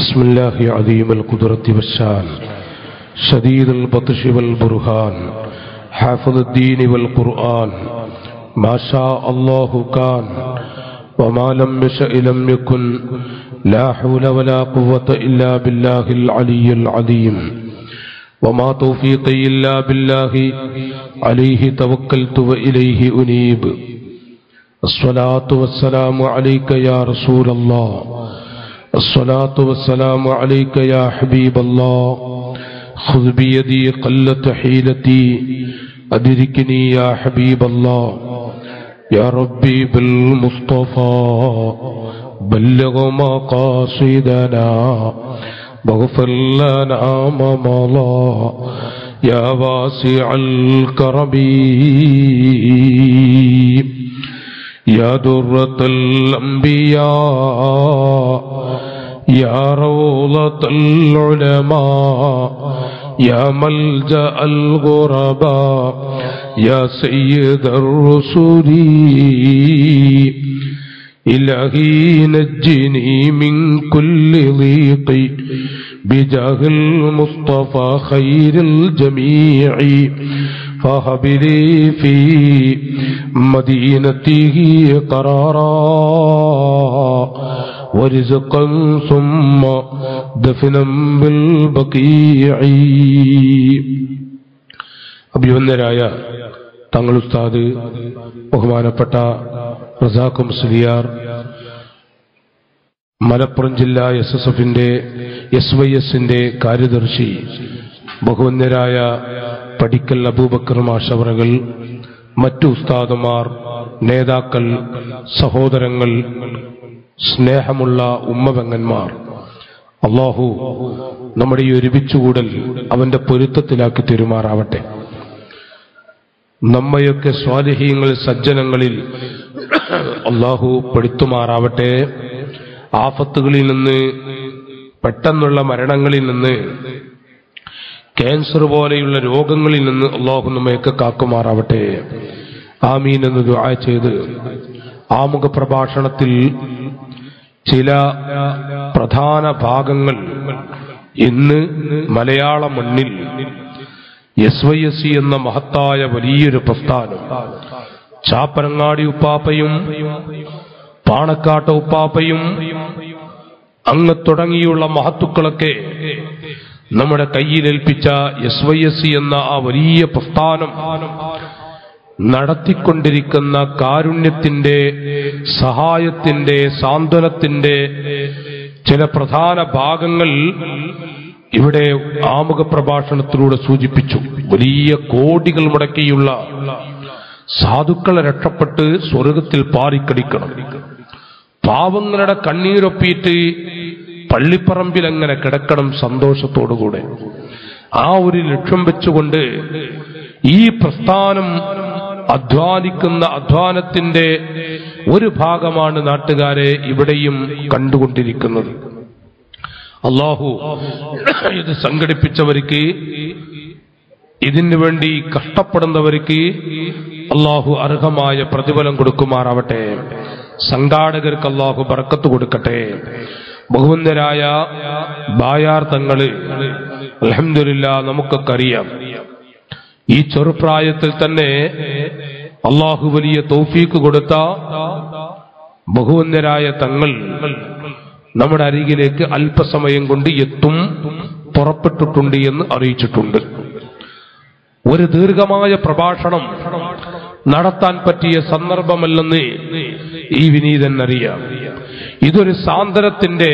بسم الله عظيم القدرة والشان شديد البطش والبرهان حافظ الدين والقرآن ما شاء الله كان وما لم يشأ لم يكن لا حول ولا قوة إلا بالله العلي العظيم وما توفيقي إلا بالله عليه توكلت وإليه أنيب الصلاة والسلام عليك يا رسول الله الصلاة والسلام عليك يا حبيب الله خذ بيدي قلت حيلتي أدركني يا حبيب الله يا ربي بالمصطفى بلغ مقاصدنا واغفر لنا ما مضى يا واسع الكرم يا درة الأنبياء يا روضة العلماء يا ملجأ الغرباء يا سيد الرسل إلهي نجني من كل ضيق بجاه المصطفى خير الجميع فهب لي في مدينته قرارا ورزقا ثم دفنا بالبقيع അഭിവന്ദരായ തങ്ങൾ ഉസ്താദ് ബഹുമാനപ്പെട്ട റസാഖ് മുസ്ലിയാർ മലപ്പുറം ജില്ലാ എസ്എസ്എഫിന്റെ എസ്വൈഎസിന്റെ കാര്യദർശി ബഹുവന്ദരായ പഠിക്കൽ അബൂബക്കർ മാഷവറുകൾ മറ്റു ഉസ്താദുമാർ നേതാക്കൾ സഹോദരങ്ങൾ സ്നേഹമുള്ള ഉമ്മവെങ്ങന്മാർ അള്ളാഹു നമ്മുടെ ഈ ഒരുമിച്ചുകൂടൽ അവന്റെ പൊരുത്തത്തിലാക്കി തീരുമാറാവട്ടെ. നമ്മയൊക്കെ സ്വാലിഹീങ്ങൾ സജ്ജനങ്ങളിൽ അള്ളാഹു പെടുത്തുമാറാവട്ടെ. ആഫത്തുകളിൽ നിന്ന് പെട്ടെന്നുള്ള മരണങ്ങളിൽ നിന്ന് ക്യാൻസർ പോലെയുള്ള രോഗങ്ങളിൽ നിന്ന് അള്ളാഹു നമ്മയൊക്കെ കാക്കുമാറാവട്ടെ. ആമീൻ എന്ന് ദുആ ചെയ്ത് ആമുഖ പ്രഭാഷണത്തിൽ ചില പ്രധാന ഭാഗങ്ങൾ ഇന്ന് മലയാള മണ്ണിൽ എസ് വൈ എസ് സി എന്ന മഹത്തായ വലിയൊരു പ്രസ്ഥാനം ചാപ്പരങ്ങാടി ഉപ്പാപ്പയും പാണക്കാട്ട ഉപ്പാപ്പയും അങ്ങ് തുടങ്ങിയുള്ള മഹത്തുക്കളൊക്കെ നമ്മുടെ കയ്യിലേൽപ്പിച്ച എസ് വൈ എസ് സി എന്ന ആ വലിയ പ്രസ്ഥാനം നടത്തിക്കൊണ്ടിരിക്കുന്ന കാരുണ്യത്തിന്റെ സഹായത്തിന്റെ സാന്ത്വനത്തിന്റെ ചില പ്രധാന ഭാഗങ്ങൾ ഇവിടെ ആമുഖ പ്രഭാഷണത്തിലൂടെ സൂചിപ്പിച്ചു. വലിയ കോടികൾ മുടക്കിയുള്ള സാധുക്കളെ രക്ഷപ്പെട്ട് സ്വർഗത്തിൽ പാറിക്കടിക്കണം, പാവങ്ങളുടെ കണ്ണീരൊപ്പിയിട്ട് പള്ളിപ്പറമ്പിൽ അങ്ങനെ കിടക്കണം സന്തോഷത്തോടുകൂടെ, ആ ഒരു ലക്ഷ്യം വെച്ചുകൊണ്ട് ഈ പ്രസ്ഥാനം അധ്വാനിക്കുന്ന അധ്വാനത്തിന്റെ ഒരു ഭാഗമാണ് നാട്ടുകാരെ ഇവിടെയും കണ്ടുകൊണ്ടിരിക്കുന്നത്. അള്ളാഹു ഇത് സംഘടിപ്പിച്ചവർക്ക്, ഇതിനു വേണ്ടി കഷ്ടപ്പെടുന്നവർക്ക് അള്ളാഹു അർഹമായ പ്രതിഫലം കൊടുക്കുമാറാവട്ടെ. സംഘാടകർക്ക് അള്ളാഹു ബർക്കത്ത് കൊടുക്കട്ടെ. ബഹുവന്ദരായ ബായാർ തങ്ങള് അൽഹംദുലില്ലാ നമുക്കൊക്കെ അറിയാം, ഈ ചെറുപ്രായത്തിൽ തന്നെ അള്ളാഹു വലിയ തൗഫീക്ക് കൊടുത്ത ബഹുവന്ദരായ തങ്ങൾ നമ്മുടെ അരികിലേക്ക് അല്പസമയം കൊണ്ട് എത്തും പുറപ്പെട്ടിട്ടുണ്ട് എന്ന് അറിയിച്ചിട്ടുണ്ട്. ഒരു ദീർഘമായ പ്രഭാഷണം നടത്താൻ പറ്റിയ സന്ദർഭമല്ലെന്ന് ഈ വിനീതൻ അറിയാം. ഇതൊരു സാന്ത്വനത്തിന്റെ,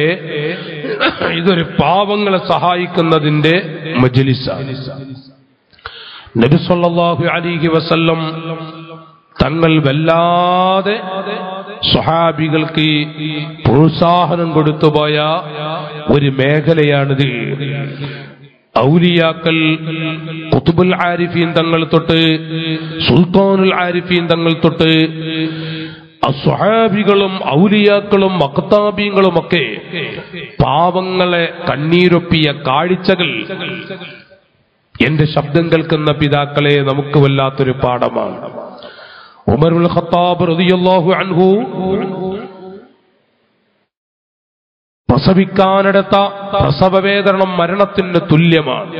ഇതൊരു പാവങ്ങളെ സഹായിക്കുന്നതിന്റെ മജ്‌ലിസാണ്. നബി സല്ലല്ലാഹു അലൈഹി വസല്ലം തങ്ങൾ വല്ലാതെ സ്വഹാബികൾക്ക് പ്രോത്സാഹനം കൊടുത്തുപോയ ഒരു മേഖലയാണിത്. ഔലിയാക്കൾ ഖുതുബുൽ ആരിഫീൻ തങ്ങൾ തൊട്ട് സുൽത്താനുൽ ആരിഫീൻ തങ്ങൾ തൊട്ട് സ്വഹാബികളും ഔലിയാക്കളും മഖ്താബീങ്ങളുമൊക്കെ പാവങ്ങളെ കണ്ണീരൊപ്പിയ കാഴ്ചകൾ എന്റെ ശബ്ദം കേൾക്കുന്ന പിതാക്കളെ നമുക്ക് വല്ലാത്തൊരു പാഠമാണ്. ഉമറുൽ ഖത്താബ് റളിയല്ലാഹു അൻഹു പ്രസവിക്കാനെടുത്ത പ്രസവവേദനം മരണത്തിന് തുല്യമാണ്.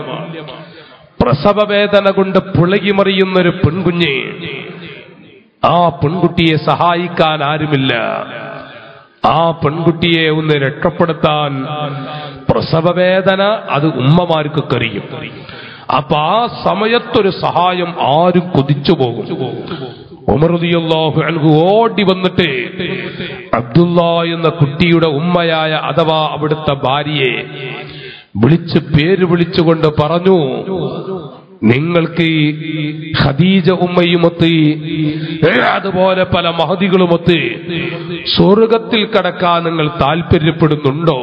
പ്രസവവേദന കൊണ്ട് പുളകിമറിയുന്നൊരു പെൺകുഞ്ഞ്, ആ പെൺകുട്ടിയെ സഹായിക്കാൻ ആരുമില്ല. ആ പെൺകുട്ടിയെ ഒന്ന് രക്ഷപ്പെടുത്താൻ പ്രസവവേദന അത് ഉമ്മമാർക്കൊക്കെ അറിയും. അപ്പൊ ആ സമയത്തൊരു സഹായം ആരും കൊതിച്ചു പോകും. ഉമർ റളിയല്ലാഹു അൻഹു ഓടി വന്നിട്ട് അബ്ദുള്ള എന്ന കുട്ടിയുടെ ഉമ്മയായ അഥവാ അവിടുത്തെ ഭാര്യയെ വിളിച്ച് പേര് വിളിച്ചുകൊണ്ട് പറഞ്ഞു, നിങ്ങൾക്ക് ഖദീജ ഉമ്മയുമൊത്ത് അതുപോലെ പല മഹദികളുമൊത്ത് സ്വർഗത്തിൽ കടക്കാൻ നിങ്ങൾ താല്പര്യപ്പെടുന്നുണ്ടോ?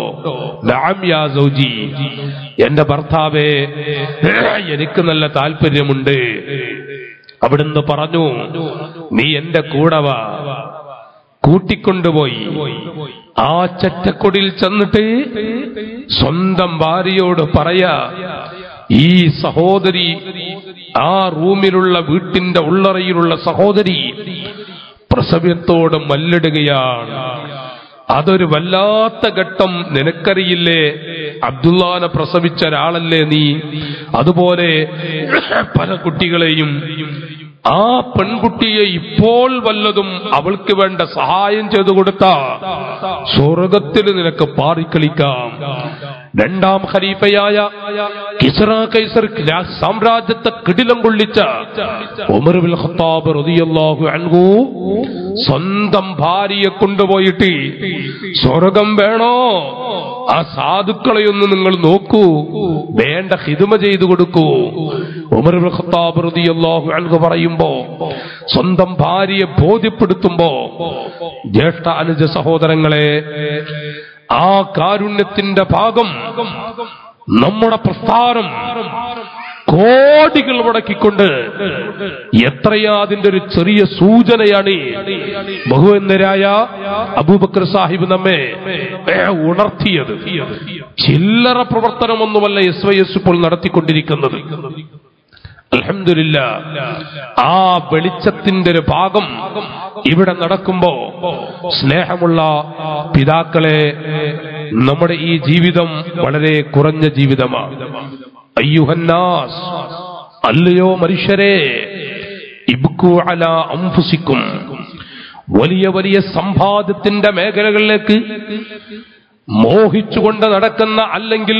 നഅം യാ സൗജി, എന്റെ ഭർത്താവേ എനിക്ക് നല്ല താല്പര്യമുണ്ട്. അവിടുന്ന് പറഞ്ഞു, നീ എന്റെ കൂടവ. കൂട്ടിക്കൊണ്ടുപോയി ആ ചറ്റക്കൊടിൽ ചെന്നിട്ട് സ്വന്തം ഭാര്യയോട് പറയാ, ഈ സഹോദരി, ആ റൂമിലുള്ള വീട്ടിന്റെ ഉള്ളറയിലുള്ള സഹോദരി പ്രസവത്തോട് മല്ലിടുകയാണ്. അതൊരു വല്ലാത്ത ഘട്ടം. നിനക്കറിയില്ലേ, അബ്ദുള്ളാനെ പ്രസവിച്ച ഒരാളല്ലേ നീ? അതുപോലെ പല കുട്ടികളെയും. ആ പെൺകുട്ടിയെ ഇപ്പോൾ വല്ലതും അവൾക്ക് വേണ്ട സഹായം ചെയ്തു കൊടുത്ത സ്വർഗത്തിൽ നിനക്ക് പാറിക്കളിക്കാം. രണ്ടാം ഖലീഫയായ കിസ്റ കൈസർ സാമ്രാജ്യത്തെ കിടിലം കൊള്ളിച്ച ഉമർ ബിൻ ഖത്താബ് റളിയല്ലാഹു അൻഹു സ്വന്തം ഭാര്യയെ കൊണ്ടുപോയിട്ട് സ്വർഗം വേണോ, ആ സാധുക്കളെയൊന്ന് നിങ്ങൾ നോക്കൂ, വേണ്ട ഹിദ്മ ചെയ്തു കൊടുക്കൂ. ഉമർ ബിൻ ഖത്താബ് റളിയല്ലാഹു അൻഹു പറയുമ്പോ, സ്വന്തം ഭാര്യയെ ബോധ്യപ്പെടുത്തുമ്പോ, ജ്യേഷ്ഠ അനുജ സഹോദരങ്ങളെ, ആ കാരുണ്യത്തിന്റെ ഭാഗം നമ്മുടെ പ്രസ്ഥാനം കോടികൾ മുടക്കിക്കൊണ്ട് എത്രയാ അതിന്റെ ഒരു ചെറിയ സൂചനയാണ്. ബഹുവന്നരായ അബൂബക്കർ സാഹിബ് നമ്മെ ഉണർത്തിയത്. ചില്ലറ പ്രവർത്തനമൊന്നുമല്ല എസ് ഇപ്പോൾ നടത്തിക്കൊണ്ടിരിക്കുന്നത്. അൽഹംദുലില്ലാ, ആ വെളിച്ചത്തിന്റെ ഒരു ഭാഗം ഇവിടെ നടക്കുമ്പോ, സ്നേഹമുള്ള പിതാക്കളെ, നമ്മുടെ ഈ ജീവിതം വളരെ കുറഞ്ഞ ജീവിതമാണ്. അയ്യുഹന്നാസ്, അല്ലയോ മനുഷ്യരെ, ഇബ്കു അലാ അൻഫുസിക്കും, വലിയ വലിയ സമ്പാദ്യത്തിന്റെ മേഖലകളിലേക്ക് മോഹിച്ചുകൊണ്ട് നടക്കുന്ന, അല്ലെങ്കിൽ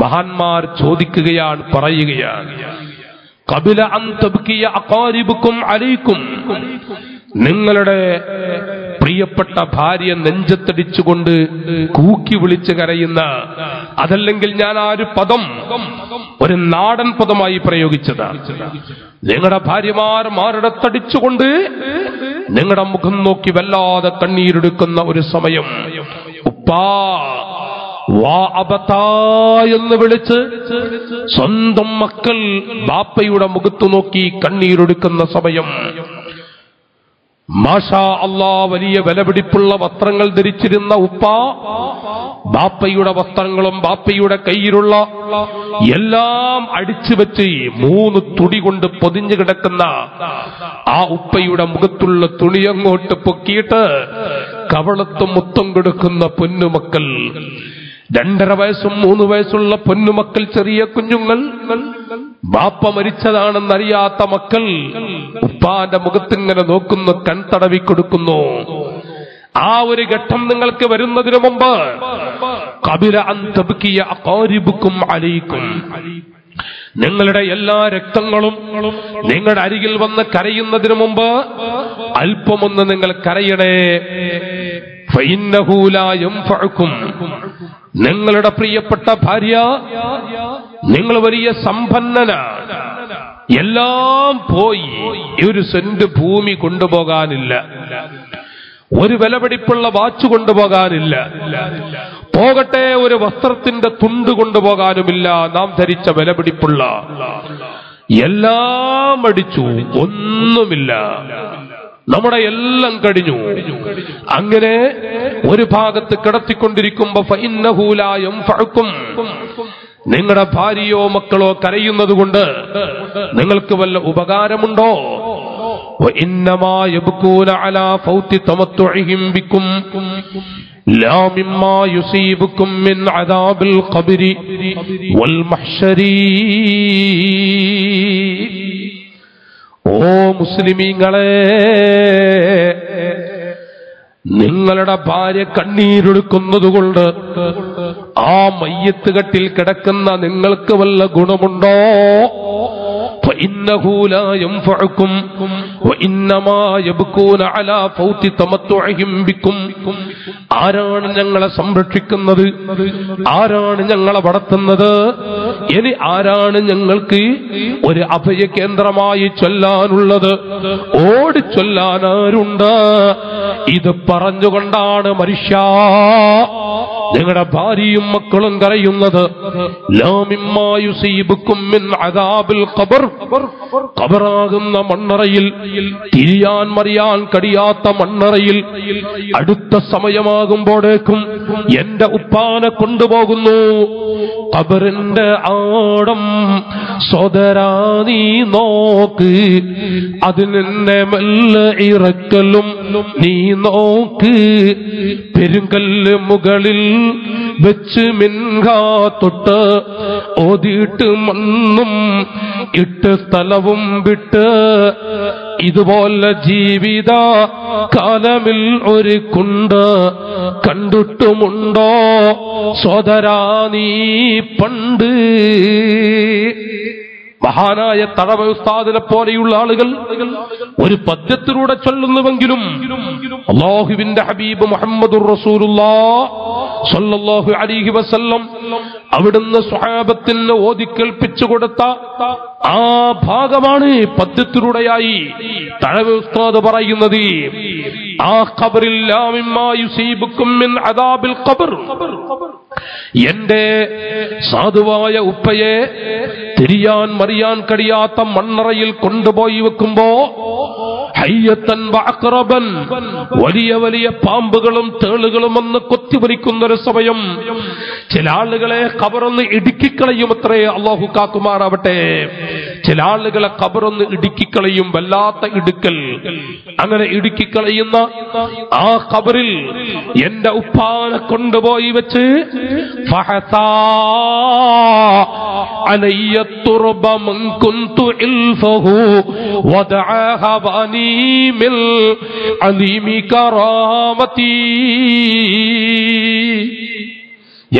മഹാന്മാർ ചോദിക്കുകയാണ്, പറയുകയാണ്, ഖബില അൻ തബ്കിയ അഖാരിബുക്കും അലൈക്കും, നിങ്ങളുടെ പ്രിയപ്പെട്ട ഭാര്യ നെഞ്ചത്തടിച്ചുകൊണ്ട് കൂക്കി വിളിച്ച് കരയുന്ന, അതല്ലെങ്കിൽ ഞാൻ ആ ഒരു പദം ഒരു നാടൻ പദമായി പ്രയോഗിച്ചതാണ്, നിങ്ങളുടെ ഭാര്യമാർ മാറിടത്തടിച്ചുകൊണ്ട് നിങ്ങളുടെ മുഖം നോക്കി വല്ലാതെ കണ്ണീരെടുക്കുന്ന ഒരു സമയം. ഉപ്പാ വാ അബത എന്ന് വിളിച്ച് സ്വന്തം മക്കൾ ബാപ്പയുടെ മുഖത്തു നോക്കി കണ്ണീരൊടുക്കുന്ന സമയം. മാഷാ അല്ലാ, വലിയ വിലപിടിപ്പുള്ള വസ്ത്രങ്ങൾ ധരിച്ചിരുന്ന ഉപ്പ ബാപ്പയുടെ വസ്ത്രങ്ങളും ബാപ്പയുടെ കയ്യിലുള്ള എല്ലാം അടിച്ചു വെച്ച് 3 തുടി കൊണ്ട് പൊതിഞ്ഞു കിടക്കുന്ന ആ ഉപ്പയുടെ മുഖത്തുള്ള തുണി അങ്ങോട്ട് പൊക്കിയിട്ട് കവളത്ത് മുത്തം കൊടുക്കുന്ന പൊന്നുമക്കൾ, 2.5 വയസ്സും 3 വയസ്സുള്ള പൊന്നുമക്കൾ, ചെറിയ കുഞ്ഞുങ്ങൾ, ബാപ്പ മരിച്ചതാണെന്നറിയാത്ത മക്കൾ ഉപ്പാന്റെ മുഖത്തിങ്ങനെ നോക്കുന്നു, കൺതടവി കൊടുക്കുന്നു. ആ ഒരു ഘട്ടം നിങ്ങൾക്ക് വരുന്നതിനു മുമ്പ് ഖബില അൻ തബ്കിയ അഖാരിബുക്കും അലൈക്കും, നിങ്ങളുടെ എല്ലാ രക്തങ്ങളും നിങ്ങളുടെ അരികിൽ വന്ന് കരയുന്നതിനു മുമ്പ് അല്പമൊന്ന് നിങ്ങൾ കരയണേ. ഫഇന്നഹു ലാ യൻഫഉക്കും, നിങ്ങളുടെ പ്രിയപ്പെട്ട ഭാര്യ, നിങ്ങൾ വലിയ സമ്പന്നനാണ്, എല്ലാം പോയി ഒരു സെന്റ് ഭൂമി കൊണ്ടുപോകാനില്ല, ഒരു വിലപിടിപ്പുള്ള വാച്ച് കൊണ്ടുപോകാനില്ല, പോകട്ടെ ഒരു വസ്ത്രത്തിന്റെ തുണ്ട് കൊണ്ടുപോകാനുമില്ല. നാം ധരിച്ച വിലപിടിപ്പുള്ള എല്ലാം അടിച്ചു, ഒന്നുമില്ല, നമ്മുടെ എല്ലാം കഴിഞ്ഞു. അങ്ങനെ ഒരു ഭാഗത്ത് കിടത്തിക്കൊണ്ടിരിക്കുമ്പോ നിങ്ങളുടെ ഭാര്യയോ മക്കളോ കരയുന്നത് കൊണ്ട് നിങ്ങൾക്ക് വല്ല ഉപകാരമുണ്ടോ? ഓ മുസ്ലിമീങ്ങളെ, നിങ്ങളുടെ ഭാര്യ കണ്ണീരൊടുക്കുന്നതുകൊണ്ട് ആ മയ്യത്ത് കെട്ടിൽ കിടക്കുന്ന നിങ്ങൾക്ക് വല്ല ഗുണമുണ്ടോ? فإنه لا ينفعكم وإنما يبكون على فوت تمتعهم بكم. ആരാണ് ഞങ്ങളെ സംരക്ഷിക്കുന്നത്? ആരാണ് ഞങ്ങളെ വളർത്തുന്നത്? ഇനി ആരാണ് ഞങ്ങൾക്ക് ഒരു അഭയ കേന്ദ്രമായി ചൊല്ലാനുള്ളത്? ഓടി ചൊല്ലാനാരുണ്ട്? ഇത് പറഞ്ഞുകൊണ്ടാണ് മനുഷ്യ നിങ്ങളുടെ ഭാര്യയും മക്കളും കരയുന്നത്. ഖബറാകുന്ന മണ്ണറയിൽ, തിരിയാൻ മറിയാൻ കഴിയാത്ത മണ്ണറയിൽ, അടുത്ത സമയമാകുമ്പോഴേക്കും എന്റെ ഉപ്പാനെ കൊണ്ടുപോകുന്നു. ഖബറിന്റെ ആടം സോദരാ നീ നോക്ക്, അതിനെ മെല്ലെ ഇറക്കലും നീ നോക്ക്. പെരുങ്കല്ല് മുകളിൽ വെച്ച് മിൻകാ തൊട്ട് ഓതിയിട്ട് മണ്ണും ഇട്ട് സ്ഥലവും വിട്ട് ഇതുപോലെ ജീവിത കാലമിൽ ഒരു കുണ്ട് കണ്ടിട്ടുമുണ്ടോ സോദരാ നീ പണ്ട്? മഹാനായ തഴവ ഉസ്താദിനെ പോലെയുള്ള ആളുകൾ ഒരു പദ്യത്തിലൂടെ ചൊല്ലുന്നുവെങ്കിലും അല്ലാഹുവിന്റെ ഹബീബ് മുഹമ്മദുർ റസൂലുള്ളാ സ്വല്ലല്ലാഹു അലൈഹി വസല്ലം അവിടുന്ന് സ്വഹാബത്തിന് ഓതിക്കേൽപ്പിച്ചു കൊടുത്ത ആ ഭാഗമാണ് പദ്യത്തിലൂടെയായി തഴവ ഉസ്താദ് പറയുന്നത്. ആ ഖബറില്ലാ മിമ്മാ യുസീബുക്കും മിൻ അദാബിൽ ഖബർ. എന്റെ സാധുവായ ഉപ്പയെ തിരിയാൻ മറിയാൻ കഴിയാത്ത മണ്ണറയിൽ കൊണ്ടുപോയി വെക്കുമ്പോ ഹയ്യത്തൻ വഅഖറബൻ, വലിയ വലിയ പാമ്പുകളും തേളുകളും വന്ന് കൊത്തിവലിക്കുന്നൊരു സമയം ചില ആളുകളെ ഖബറൊന്ന് ഇടുക്കിക്കളയുമത്രേ. അല്ലാഹു കാക്കുമാറാവട്ടെ. ചില ആളുകളെ ഖബറൊന്ന് ഇടുക്കിക്കളയും, വല്ലാത്ത ഇടുക്കൽ. അങ്ങനെ ഇടുക്കിക്കളയുന്ന ആ ഖബറിൽ എന്റെ ഉപ്പാനെ കൊണ്ടുപോയി വെച്ച് ഫഹസാ അലയ്യ തുർബ മൻ കുന്തു ഇൽഫഹു വദഅഹ വനിമിൽ അലീമി കറാമതി.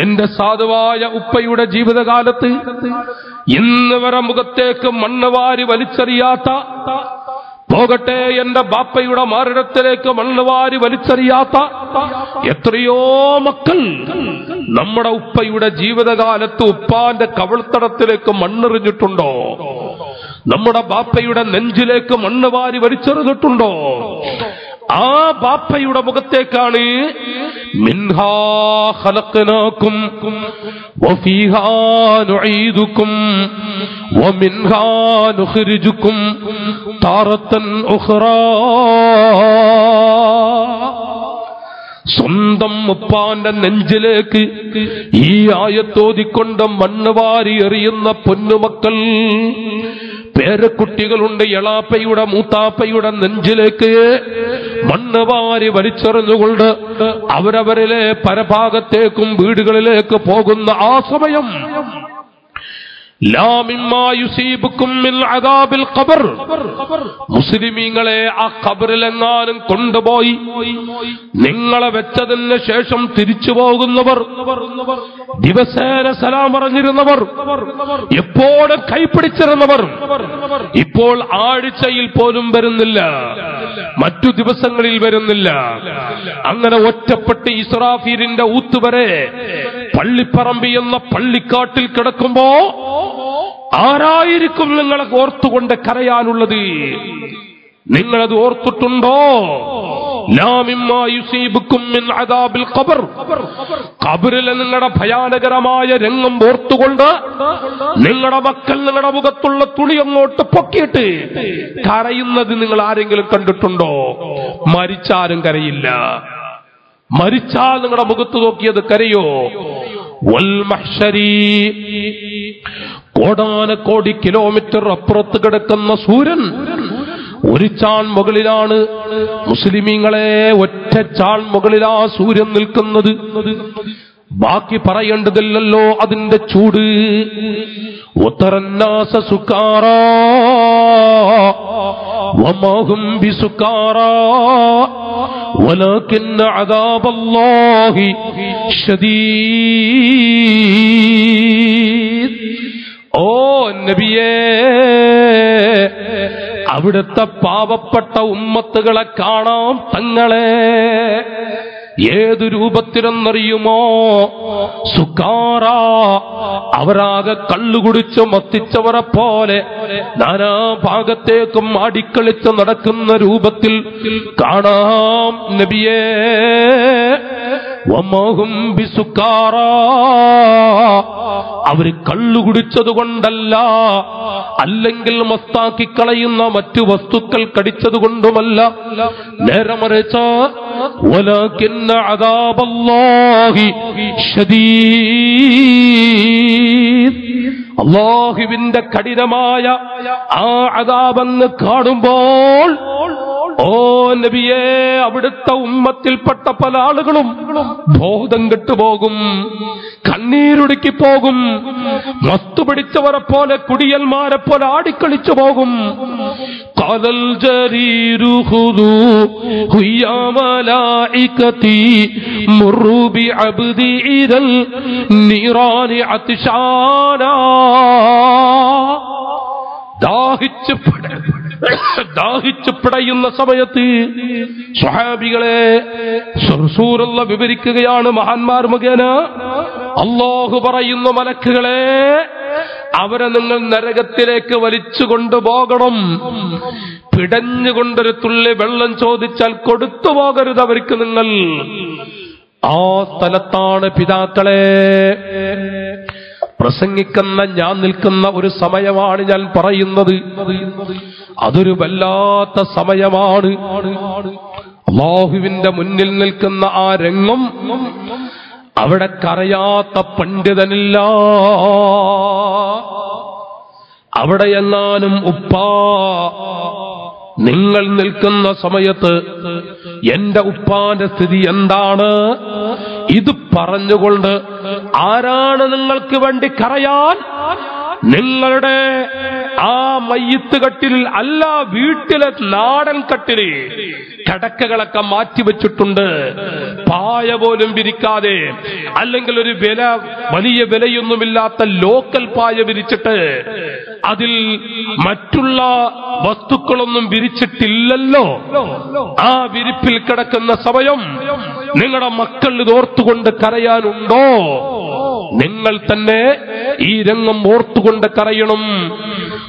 എന്റെ സാധുവായ ഉപ്പയുടെ ജീവിതകാലത്ത് ഇന്ന് വരെ മുഖത്തേക്ക് മണ്ണ് വാരി വലിച്ചെറിയാത്ത, പോകട്ടെ എന്റെ ബാപ്പയുടെ മാറിടത്തിലേക്ക് മണ്ണ് വാരി വലിച്ചെറിയാത്ത എത്രയോ മക്കൾ നമ്മുടെ ഉപ്പയുടെ ജീവിതകാലത്ത് ഉപ്പാന്റെ കവിൾത്തടത്തിലേക്ക് മണ്ണെറിഞ്ഞിട്ടുണ്ടോ? നമ്മുടെ ബാപ്പയുടെ നെഞ്ചിലേക്ക് മണ്ണ് വാരി വലിച്ചെറിഞ്ഞിട്ടുണ്ടോ? ആ ബാപ്പയുടെ മുഖത്തേക്കാണ് മിൻഹാ ഖലഖനാകും വഫീഹാ നുഈദുകും വമിൻഹാ നുഖ്രിജുകും താറത്തൻ ഉഖ്റാ. സ്വന്തം ഉപ്പാന്റെ നെഞ്ചിലേക്ക് ഈ ആയത്തോതിക്കൊണ്ട് മണ്ണ് വാരി എറിയുന്ന പൊന്നുമക്കൾ, പേരക്കുട്ടികളുണ്ട് എളാപ്പയുടെ മൂത്താപ്പയുടെ നെഞ്ചിലേക്ക് മണ്ണ് വാരി വലിച്ചെറിഞ്ഞുകൊണ്ട് അവരവരിലെ പരഭാഗത്തേക്കും വീടുകളിലേക്ക് പോകുന്ന ആ സമയം മുസ്ലിമീങ്ങളെ ആ ഖബറിലെങ്ങാനും കൊണ്ടുപോയി നിങ്ങളെ വെച്ചതിന് ശേഷം തിരിച്ചു പോകുന്നവർ, ദിവസേന സലാം പറഞ്ഞിരുന്നവർ, എപ്പോഴും കൈപിടിച്ചിരുന്നവർ, ഇപ്പോൾ ആഴ്ചയിൽ പോലും വരുന്നില്ല, മറ്റു ദിവസങ്ങളിൽ വരുന്നില്ല. അങ്ങനെ ഒറ്റപ്പെട്ട് ഇസ്രാഫീലിന്റെ ഊത്തുവരെ പള്ളിപ്പറമ്പി എന്ന പള്ളിക്കാട്ടിൽ കിടക്കുമ്പോ ആരായിരിക്കും നിങ്ങളെ ഓർത്തുകൊണ്ട് കരയാനുള്ളത്? നിങ്ങളത് ഓർത്തിട്ടുണ്ടോ? لا مما يصيبكم من عذاب القبر قبر لننغر بيان غرمايا رنغم بورتو قلنا ننغر مكال ننغر مغطل تولي انغوط پوكيت كارينا دي ننغل آرنجل كندتوندو مريچارن كريلا مريچار ننغر مغطل دوكياد كريو والمحشري കോടാന കോടി കിലോമീറ്റർ അപ്പുറത്ത് കിടക്കുന്ന സൂര്യൻ ഒരു ചാൺ മുകളിലാണ്. മുസ്ലിമീങ്ങളെ, ഒറ്റ ചാൺ മുകളിലാ സൂര്യൻ നിൽക്കുന്നത്. ബാക്കി പറയേണ്ടതില്ലല്ലോ അതിന്റെ ചൂട്. ഉത്തരന്നാസ സുക്കാറാ വമാ ഹും ബിസുക്കാറാ വലാകിന്ന അദാബല്ലാഹി ശദീദ്. ഓ നബിയേ, അവിടുത്തെ പാവപ്പെട്ട ഉമ്മത്തുകളെ കാണാം. തങ്ങളെ ഏതു രൂപത്തിലെന്നറിയുമോ? സുക്കാറ, അവരാകെ കള്ളുകുടിച്ചു മത്തിച്ചവരെ പോലെ നാനാ ഭാഗത്തേക്കും ആടിക്കളിച്ച് നടക്കുന്ന രൂപത്തിൽ കാണാം. നബിയേ, വമാഹും ബിസുക്കാറ, അവര് കള്ളുകുടിച്ചതുകൊണ്ടല്ല, അല്ലെങ്കിൽ മസ്താക്കി കളയുന്ന മറ്റു വസ്തുക്കൾ കടിച്ചതുകൊണ്ടുമല്ല, നേരെ മറിച്ച് വലാകിന്ന അദാബല്ലാഹി ശദീദ്, അല്ലാഹുവിന്റെ കഠിനമായ ആ അദാബെന്ന് കാണുമ്പോൾ ഓ നബിയേ, അവിടുത്തെ ഉമ്മത്തിൽപ്പെട്ട പല ആളുകളും ബോധം കെട്ടുപോകും, കണ്ണീരൊടുക്കി പോകും, മസ്തു പിടിച്ചവരെ പോലെ കുടിയന്മാരെ പോലെ ആടിക്കളിച്ചു പോകും. ഖലൽ ജരീറു ഖുദു ഹിയ മലായികതി മുറു ബി അബ്ദി ഇദൽ നിറാനി അതിശാനാ. ദാഹിച്ചു പിടയുന്ന സമയത്ത് സ്വഹാബികളെ റസൂലുള്ള വിവരിക്കുകയാണ് മഹാന്മാർ മുഖേന. അല്ലാഹു പറയുന്നു, മലക്കുകളെ, അവരെ നിങ്ങൾ നരകത്തിലേക്ക് വലിച്ചു കൊണ്ടുപോകണം. പിടഞ്ഞുകൊണ്ടൊരു തുള്ളി വെള്ളം ചോദിച്ചാൽ കൊടുത്തു പോകരുത് അവർക്ക് നിങ്ങൾ. ആ സ്ഥലത്താണ് പിതാക്കളെ പ്രസംഗിക്കുന്ന ഞാൻ നിൽക്കുന്ന ഒരു സമയമാണ് ഞാൻ പറയുന്നത്. അതൊരു വല്ലാത്ത സമയമാണ്. അല്ലാഹുവിന്റെ മുന്നിൽ നിൽക്കുന്ന ആ രംഗം അവിടെ കരയാത്ത പണ്ഡിതനില്ല. അവിടെ എങ്ങാനും ഉപ്പാ നിങ്ങൾ നിൽക്കുന്ന സമയത്ത് എന്റെ ഉപ്പാന്റെ സ്ഥിതി എന്താണ് ഇത് പറഞ്ഞുകൊണ്ട് ആരാണ് നിങ്ങൾക്ക് വേണ്ടി കരയാൻ? നിങ്ങളുടെ ആ മയ്യിത്ത് കട്ടിൽ അല്ല, വീട്ടിലെ നാടൻ കട്ടിൽ കിടക്കകളൊക്കെ മാറ്റിവെച്ചിട്ടുണ്ട്, പായ പോലും വിരിക്കാതെ, അല്ലെങ്കിൽ ഒരു വലിയ വിലയൊന്നുമില്ലാത്ത ലോക്കൽ പായ വിരിച്ചിട്ട് അതിൽ മറ്റുള്ള വസ്തുക്കളൊന്നും വിരിച്ചിട്ടില്ലല്ലോ. ആ വിരിപ്പിൽ കിടക്കുന്ന സമയം നിങ്ങളുടെ മക്കൾ ഇതോർത്തുകൊണ്ട് കരയാനുണ്ടോ? നിങ്ങൾ തന്നെ ഈ രംഗം ഓർത്തുകൊണ്ട് കരയണം.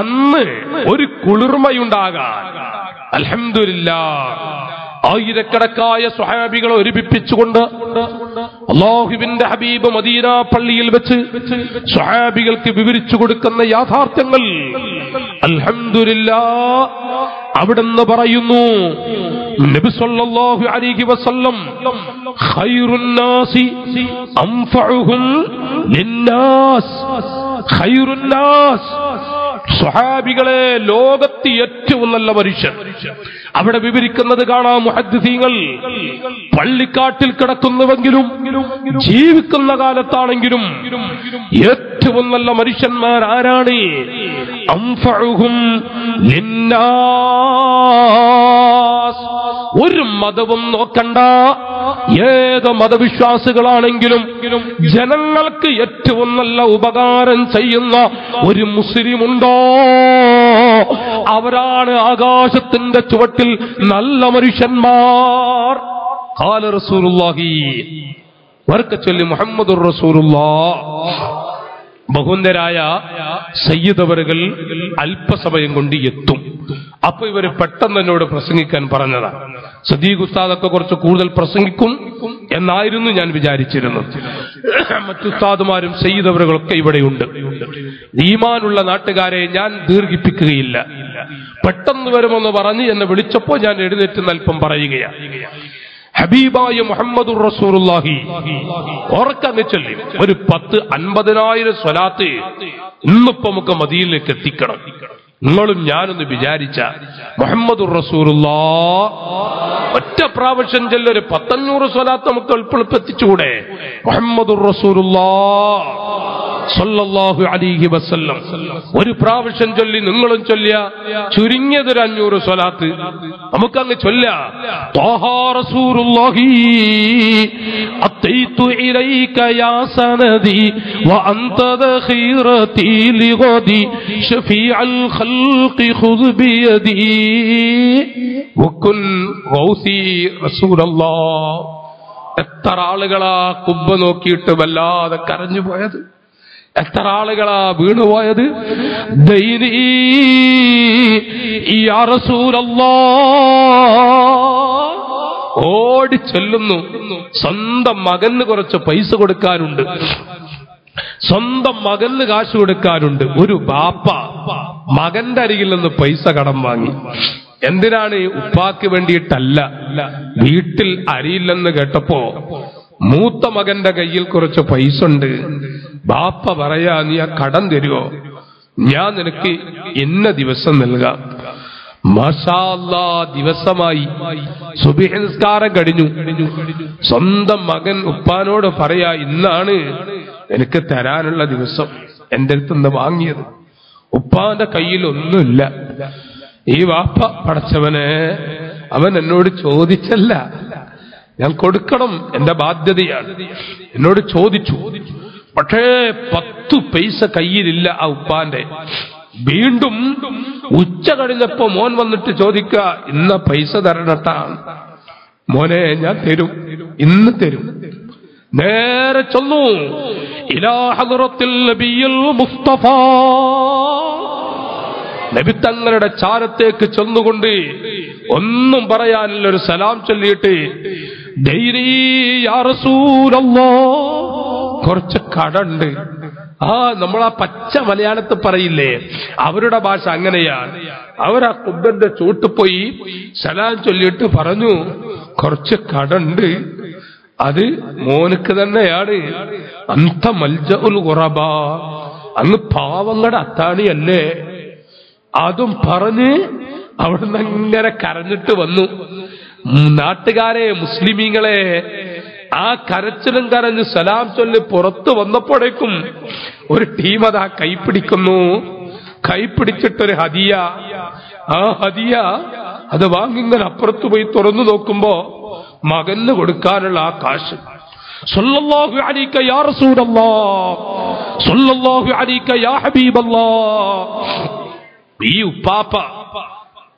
അന്ന് ഒരു കുളിർമയുണ്ടാകാൻ അൽഹംദുലില്ലാഹ് ആയിരക്കണക്കായ സ്വഹാബികളെ ഒരുമിപ്പിച്ചുകൊണ്ട് അല്ലാഹുവിന്റെ ഹബീബ് മദീന പള്ളിയിൽ വെച്ച് സ്വഹാബികൾക്ക് വിവരിച്ചു കൊടുക്കുന്ന യാഥാർത്ഥ്യങ്ങൾ അൽഹംദുലില്ലാഹ്. അവിടുന്ന് പറയുന്നു, നബി സല്ലല്ലാഹു അലൈഹി വസല്ലം ഖൈറുന്നാസി അംഫഉഹും ലിന്നാസ്, ഖൈറുന്നാസ്, സ്വഹാബികളെ ലോകത്ത് ഏറ്റവും നല്ല മനുഷ്യൻ. അവിടെ വിവരിക്കുന്നത് കാണാം മുഹദ്ദിസീങ്ങൾ. പള്ളിക്കാട്ടിൽ കിടക്കുന്നുവെങ്കിലും ജീവിക്കുന്ന കാലത്താണെങ്കിലും ഏറ്റവും നല്ല മനുഷ്യന്മാർ ആരാണ്? അംഫഉഹും ലിന്നാസ്, ഒരു മതവും നോക്കണ്ട, ഏക മതവിശ്വാസികളാണെങ്കിലും ജനങ്ങൾക്ക് ഏറ്റവും നല്ല ഉപകാരം ചെയ്യുന്ന ഒരു മുസ്ലിമുണ്ടോ? അവരാണ് ആകാശത്തിന്റെ ചുവട്ടിൽ നല്ല മനുഷ്യന്മാർ. ഖാല റസൂലുള്ളാഹി വർക്കച്ചൊല്ലി മുഹമ്മദുർ റസൂലുള്ളാഹ്. ബഹുന്ദരായ സയ്യിദവറുകൾ അല്പസമയം കൊണ്ട് എത്തും. അപ്പൊ ഇവര് പെട്ടെന്ന് എന്നോട് പ്രസംഗിക്കാൻ പറഞ്ഞതാണ്. സദീഖ് ഉസ്താദൊക്കെ കുറച്ച് കൂടുതൽ പ്രസംഗിക്കും എന്നായിരുന്നു ഞാൻ വിചാരിച്ചിരുന്നത്. മറ്റുസ്താദുമാരും സയ്യിദവറുകളൊക്കെ ഇവിടെയുണ്ട്. ഈമാനുള്ള നാട്ടുകാരെ ഞാൻ ദീർഘിപ്പിക്കുകയില്ല. പെട്ടെന്ന് വരുമെന്ന് പറഞ്ഞ് എന്നെ വിളിച്ചപ്പോ ഞാൻ എഴുന്നേറ്റ് അല്പം പറയുകയാണ്. ഹബീബായ മുഹമ്മദ് റസൂലുള്ളാഹി ഓർക്കാന്ന് ചൊല്ലി ഒരു 10-50,000 സ്വലാത്ത് ഇന്നിപ്പോ നമുക്ക് മദീനയിലേക്ക് എത്തിക്കണം. നിങ്ങളും ഞാനൊന്ന് വിചാരിച്ച മുഹമ്മദ് റസൂലുള്ളാഹി ഒറ്റ പ്രാവശ്യം ചെല്ലൊരു 1500 സ്വലാത്ത് നമുക്ക് എളുപ്പെത്തിച്ചുകൂടെ? മുഹമ്മദ് റസൂലുള്ളാഹി സല്ലല്ലാഹു അലൈഹി വസല്ലം ഒരു പ്രാവശ്യം ചൊല്ലി നിങ്ങളും ചൊല്ലിയ ചുരുങ്ങിയത് ഒരു 500 സ്വലാത്ത് നമുക്കങ്ങ് ചൊല്ല. ത്വാഹാ റസൂലുള്ളാഹി അത്തൈതു ഇലൈക യാ സനദി വഅൻത ഖൈറതി ലിഗദി ശഫീഉൽ ഖൽഖി ഖുദ് ബിയദി വകുൻ ഗൗസി റസൂലുള്ളാഹി. എത്ര ആളുകളാ കുബ്ബ നോക്കിയിട്ട് വല്ലാതെ കരഞ്ഞു പോയത്, എത്ര ആളുകളാ വീണുപോയത്. ദൈനി യാ റസൂലല്ലാഹ് ഓടി ചൊല്ലുന്നു. സ്വന്തം മകന് കുറച്ച് പൈസ കൊടുക്കാനുണ്ട്, സ്വന്തം മകന് കാശ് കൊടുക്കാനുണ്ട്. ഒരു ബാപ്പ മകന്റെ അരികിൽ നിന്ന് പൈസ കടം വാങ്ങി. എന്തിനാണ്? ഉപ്പാക്ക് വേണ്ടിയിട്ടല്ല. വീട്ടിൽ അരിയില്ലെന്ന് കേട്ടപ്പോ മൂത്ത മകന്റെ കയ്യിൽ കുറച്ച് പൈസ ഉണ്ട്. ബാപ്പ പറയാ, നീ ആ കടം തരുമോ? ഞാൻ നിനക്ക് എന്ന ദിവസം നൽകാം. മാഷാ അല്ലാ, ദിവസമായി. സുബ്ഹി നിസ്കാരം കഴിഞ്ഞു. സ്വന്തം മകൻ ഉപ്പാനോട് പറയാ, ഇന്നാണ് എനിക്ക് തരാനുള്ള ദിവസം, എന്റെ അടുത്തുനിന്ന് വാങ്ങിയത്. ഉപ്പാന്റെ കയ്യിൽ ഒന്നുമില്ല. ഈ വാപ്പ, പടച്ചവനെ, അവൻ എന്നോട് ചോദിച്ചല്ല, ഞാൻ കൊടുക്കണം, എന്റെ ബാധ്യതയാണ്. എന്നോട് ചോദിച്ചു, പക്ഷേ 10 പൈസ കയ്യിലില്ല ആ ഉപ്പാന്റെ. വീണ്ടും ഉച്ച കഴിഞ്ഞപ്പോ മോൻ വന്നിട്ട് ചോദിക്കുക, ഇന്ന പൈസ തരണട്ടാ. മോനെ, ഞാൻ തരും, ഇന്ന് തരും. നേരെ ചൊന്നു ഇലാ ഹദ്റത്തിൽ നബിയുൽ മുസ്തഫ. നബി തങ്ങളുടെ ചാരത്തേക്ക് ചൊന്നുകൊണ്ട് ഒന്നും പറയാനില്ല, ഒരു സലാം ചൊല്ലിയിട്ട് ദൈനി യാ റസൂലല്ലാഹ്. കുറച്ച് കടണ്ട്. നമ്മൾ ആ പച്ച മലയാളത്തിൽ പറയില്ലേ, അവരുടെ ഭാഷ അങ്ങനെയാണ്. അവരാ കുബ്ബന്റെ ചൂട്ട് പോയി സലാം ചൊല്ലിയിട്ട് പറഞ്ഞു, കുറച്ച് കടണ്ട്, അത് മോനക്ക് തന്നെയാണ്. അന്ത മൽജഉൽ ഖുറബ, അങ്ങ് പാവങ്ങളുടെ അത്താണിയല്ലേ. അതും പറഞ്ഞ് അവിടുന്ന് അങ്ങനെ കരഞ്ഞിട്ട് വന്നു. നാട്ടുകാരെ, മുസ്ലിമീങ്ങളെ, ആ കരച്ചിലും കരഞ്ഞ് സലാം ചൊല്ലി പുറത്തു വന്നപ്പോഴേക്കും ഒരു ടീം അതാ കൈപ്പിടിക്കുന്നു. കൈപ്പിടിച്ചിട്ടൊരു ഹദിയ. ആ ഹദിയ അത് വാങ്ങിങ്ങനെ അപ്പുറത്ത് പോയി തുറന്നു നോക്കുമ്പോ മകന് കൊടുക്കാനുള്ള ആ കാശ്. സല്ലല്ലാഹു അലൈക യാ റസൂലല്ലാഹ്, സല്ലല്ലാഹു അലൈക യാ ഹബീബല്ലാഹ്. ഈ ഉപ്പാപ്പ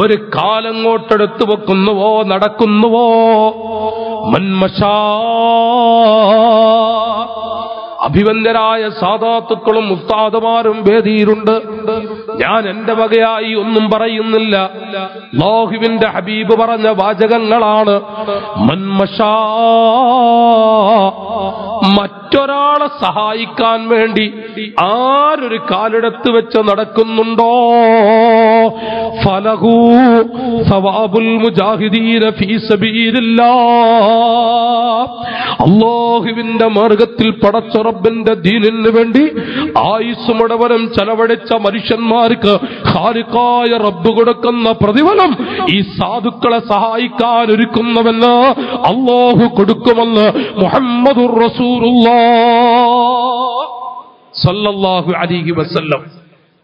ഒരു കാലങ്ങോട്ടെടുത്തു വെക്കുന്നുവോ നടക്കുന്നുവോ, മൻമശാ, അഭിവന്ദരായ സാദാത്തുക്കളും ഉസ്താദുമാരും വേദിയിലുണ്ട്. ഞാൻ എന്റെ വകയായി ഒന്നും പറയുന്നില്ല. അല്ലാഹുവിന്റെ ഹബീബ് പറഞ്ഞ വാചകങ്ങളാണ്. മൻമശാ, മറ്റൊരാളെ സഹായിക്കാൻ വേണ്ടി ആരൊരു കാലെടുത്ത് വെച്ച് നടക്കുന്നുണ്ടോ, ഫലഹു സവാബുൽ മുജാഹിദീന ഫീ സബീലില്ലാഹ്, അല്ലാഹുവിന്റെ മാർഗ്ഗത്തിൽ പടച്ച റബ്ബിന്റെ ദീനിനു വേണ്ടി ആയുസ് മുടവരം ചെലവഴിച്ച മനുഷ്യന്മാർക്ക് ഖാലിഖായ റബ്ബ് കൊടുക്കുന്ന പ്രതിഫലം ഈ സാധുക്കളെ സഹായിക്കാൻ ഒരുക്കുന്നവന് അല്ലാഹു കൊടുക്കുമെന്ന് മുഹമ്മദുർ റസൂലുള്ളാഹി സല്ലല്ലാഹു അലൈഹി വസല്ലം.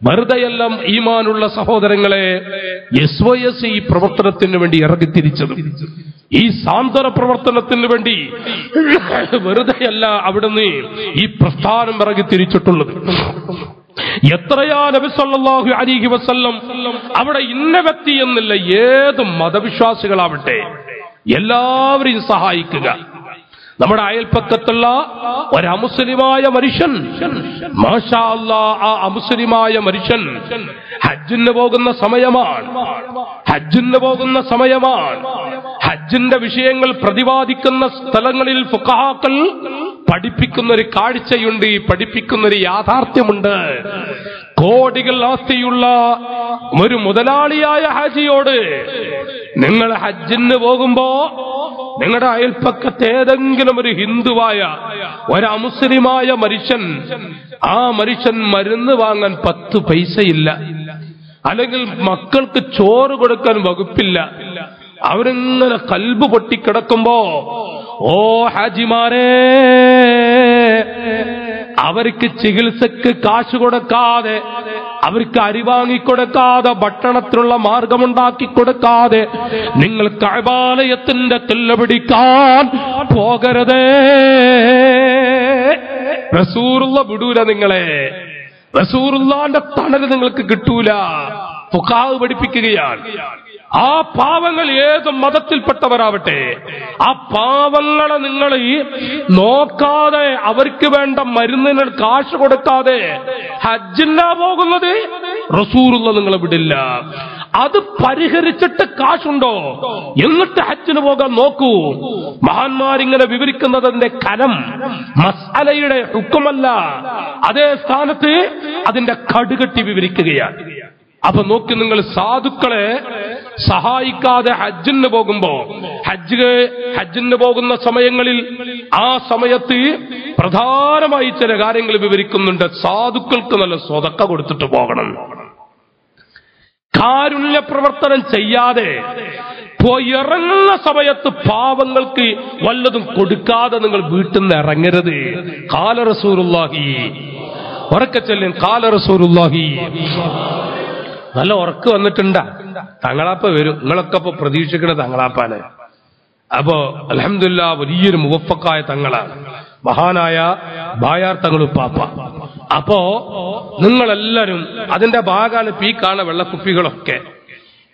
വെറുതെയെല്ലാം ഈമാനുള്ള സഹോദരങ്ങളെ എസ് വൈ എസ് ഈ പ്രവർത്തനത്തിന് വേണ്ടി ഇറങ്ങിത്തിരിച്ചത്, ഈ സാന്ത്വന പ്രവർത്തനത്തിന് വേണ്ടി വെറുതെയല്ല അവിടുന്ന് ഈ പ്രസ്ഥാനം ഇറങ്ങിത്തിരിച്ചിട്ടുള്ളത്. എത്രയാ നബി സല്ലല്ലാഹു അലൈഹി വസല്ലം അവിടെ ഇന്ന വ്യക്തി എന്നില്ല, ഏത് മതവിശ്വാസികളാവട്ടെ എല്ലാവരെയും സഹായിക്കുക. നമ്മുടെ അയൽപ്പക്കത്തുള്ള ഒരു അമുസ്ലിമായ മനുഷ്യൻ, മാഷാ അല്ലാഹ്, ആ അമുസ്ലിമായ മനുഷ്യൻ ഹജ്ജിന് പോകുന്ന സമയമാണ്, ഹജ്ജിന്റെ വിഷയങ്ങൾ പ്രതിപാദിക്കുന്ന സ്ഥലങ്ങളിൽ ഫുഖഹാക്കൾ പഠിപ്പിക്കുന്നൊരു കാഴ്ചയുണ്ട്, പഠിപ്പിക്കുന്നൊരു യാഥാർത്ഥ്യമുണ്ട്. കോടികൾ ആസ്തിയുള്ള ഒരു മുതലാളിയായ ഹാജിയോട് നിങ്ങൾ ഹജ്ജിന് പോകുമ്പോ നിങ്ങളുടെ അയൽപ്പക്കത്ത് ഏതെങ്കിലും ഒരു ഹിന്ദുവായ ഒരു അമുസ്ലിമായ മനുഷ്യൻ, ആ മനുഷ്യൻ മരുന്ന് വാങ്ങാൻ 10 പൈസയില്ല, അല്ലെങ്കിൽ മക്കൾക്ക് ചോറ് കൊടുക്കാൻ വകുപ്പില്ല, അവരിങ്ങനെ കൽബ് പൊട്ടിക്കിടക്കുമ്പോ ഓ ഹാജിമാരെ, അവർക്ക് ചികിത്സക്ക് കാശ് കൊടുക്കാതെ, അവർക്ക് അരി വാങ്ങിക്കൊടുക്കാതെ, ഭക്ഷണത്തിനുള്ള മാർഗമുണ്ടാക്കി കൊടുക്കാതെ നിങ്ങൾ കഅബാലയത്തിന്റെ കല്ല് പിടിക്കാൻ പോകരുതേ. റസൂലുള്ള വിടൂല നിങ്ങളെ, റസൂലുള്ളാന്റെ തണല് നിങ്ങൾക്ക് കിട്ടൂല. ഫുഖാഹ് പഠിപ്പിക്കുകയാണ് ആ പാവങ്ങൾ ഏത് മതത്തിൽപ്പെട്ടവരാവട്ടെ, ആ പാവങ്ങളെ നിങ്ങൾ നോക്കാതെ, അവർക്ക് വേണ്ട മരുന്നിന് കാശ് കൊടുക്കാതെ ഹജ്ജില്ല പോകുന്നത് റസൂലുള്ള നിങ്ങളെ വിടില്ല. അത് പരിഹരിച്ചിട്ട് കാശുണ്ടോ എന്നിട്ട് ഹജ്ജിന് പോകാൻ നോക്കൂ. മഹാന്മാരിങ്ങനെ വിവരിക്കുന്നതിന്റെ കനം മസ്അലയുടെ ഹുക്കുമല്ല, അതേ സ്ഥാനത്ത് അതിന്റെ കടുകെട്ടി വിവരിക്കുകയാണ്. അപ്പൊ നോക്കി, നിങ്ങൾ സാധുക്കളെ സഹായിക്കാതെ ഹജ്ജിന് പോകുമ്പോ, ഹജ്ജിന് പോകുന്ന സമയങ്ങളിൽ ആ സമയത്ത് പ്രധാനമായി ചില കാര്യങ്ങൾ വിവരിക്കുന്നുണ്ട്. സാധുക്കൾക്ക് നല്ല സ്വതക്ക കൊടുത്തിട്ട് പോകണം. കാരുണ്യ പ്രവർത്തനം ചെയ്യാതെ ഇറങ്ങുന്ന സമയത്ത് പാവങ്ങൾക്ക് വല്ലതും കൊടുക്കാതെ നിങ്ങൾ വീട്ടിൽ നിന്ന് ഇറങ്ങരുത്. ഖാല റസൂലുള്ളാഹി, ഉറക്കെ ചൊല്ലും ഖാല റസൂലുള്ളാഹി. നല്ല ഉറക്ക് വന്നിട്ടുണ്ടാ? തങ്ങളാപ്പ വരും, നിങ്ങളൊക്കെ ഇപ്പൊ പ്രതീക്ഷിക്കണ തങ്ങളാപ്പാണ്. അപ്പോ അൽഹംദുലില്ലാഹ് വലിയൊരു മുവഫക്കായ തങ്ങളാണ് മഹാനായ ബായാർ തങ്ങളുപ്പാപ്പ. അപ്പോ നിങ്ങളെല്ലാരും അതിന്റെ ഭാഗമാണ് പീ കാണ വെള്ളക്കുപ്പികളൊക്കെ,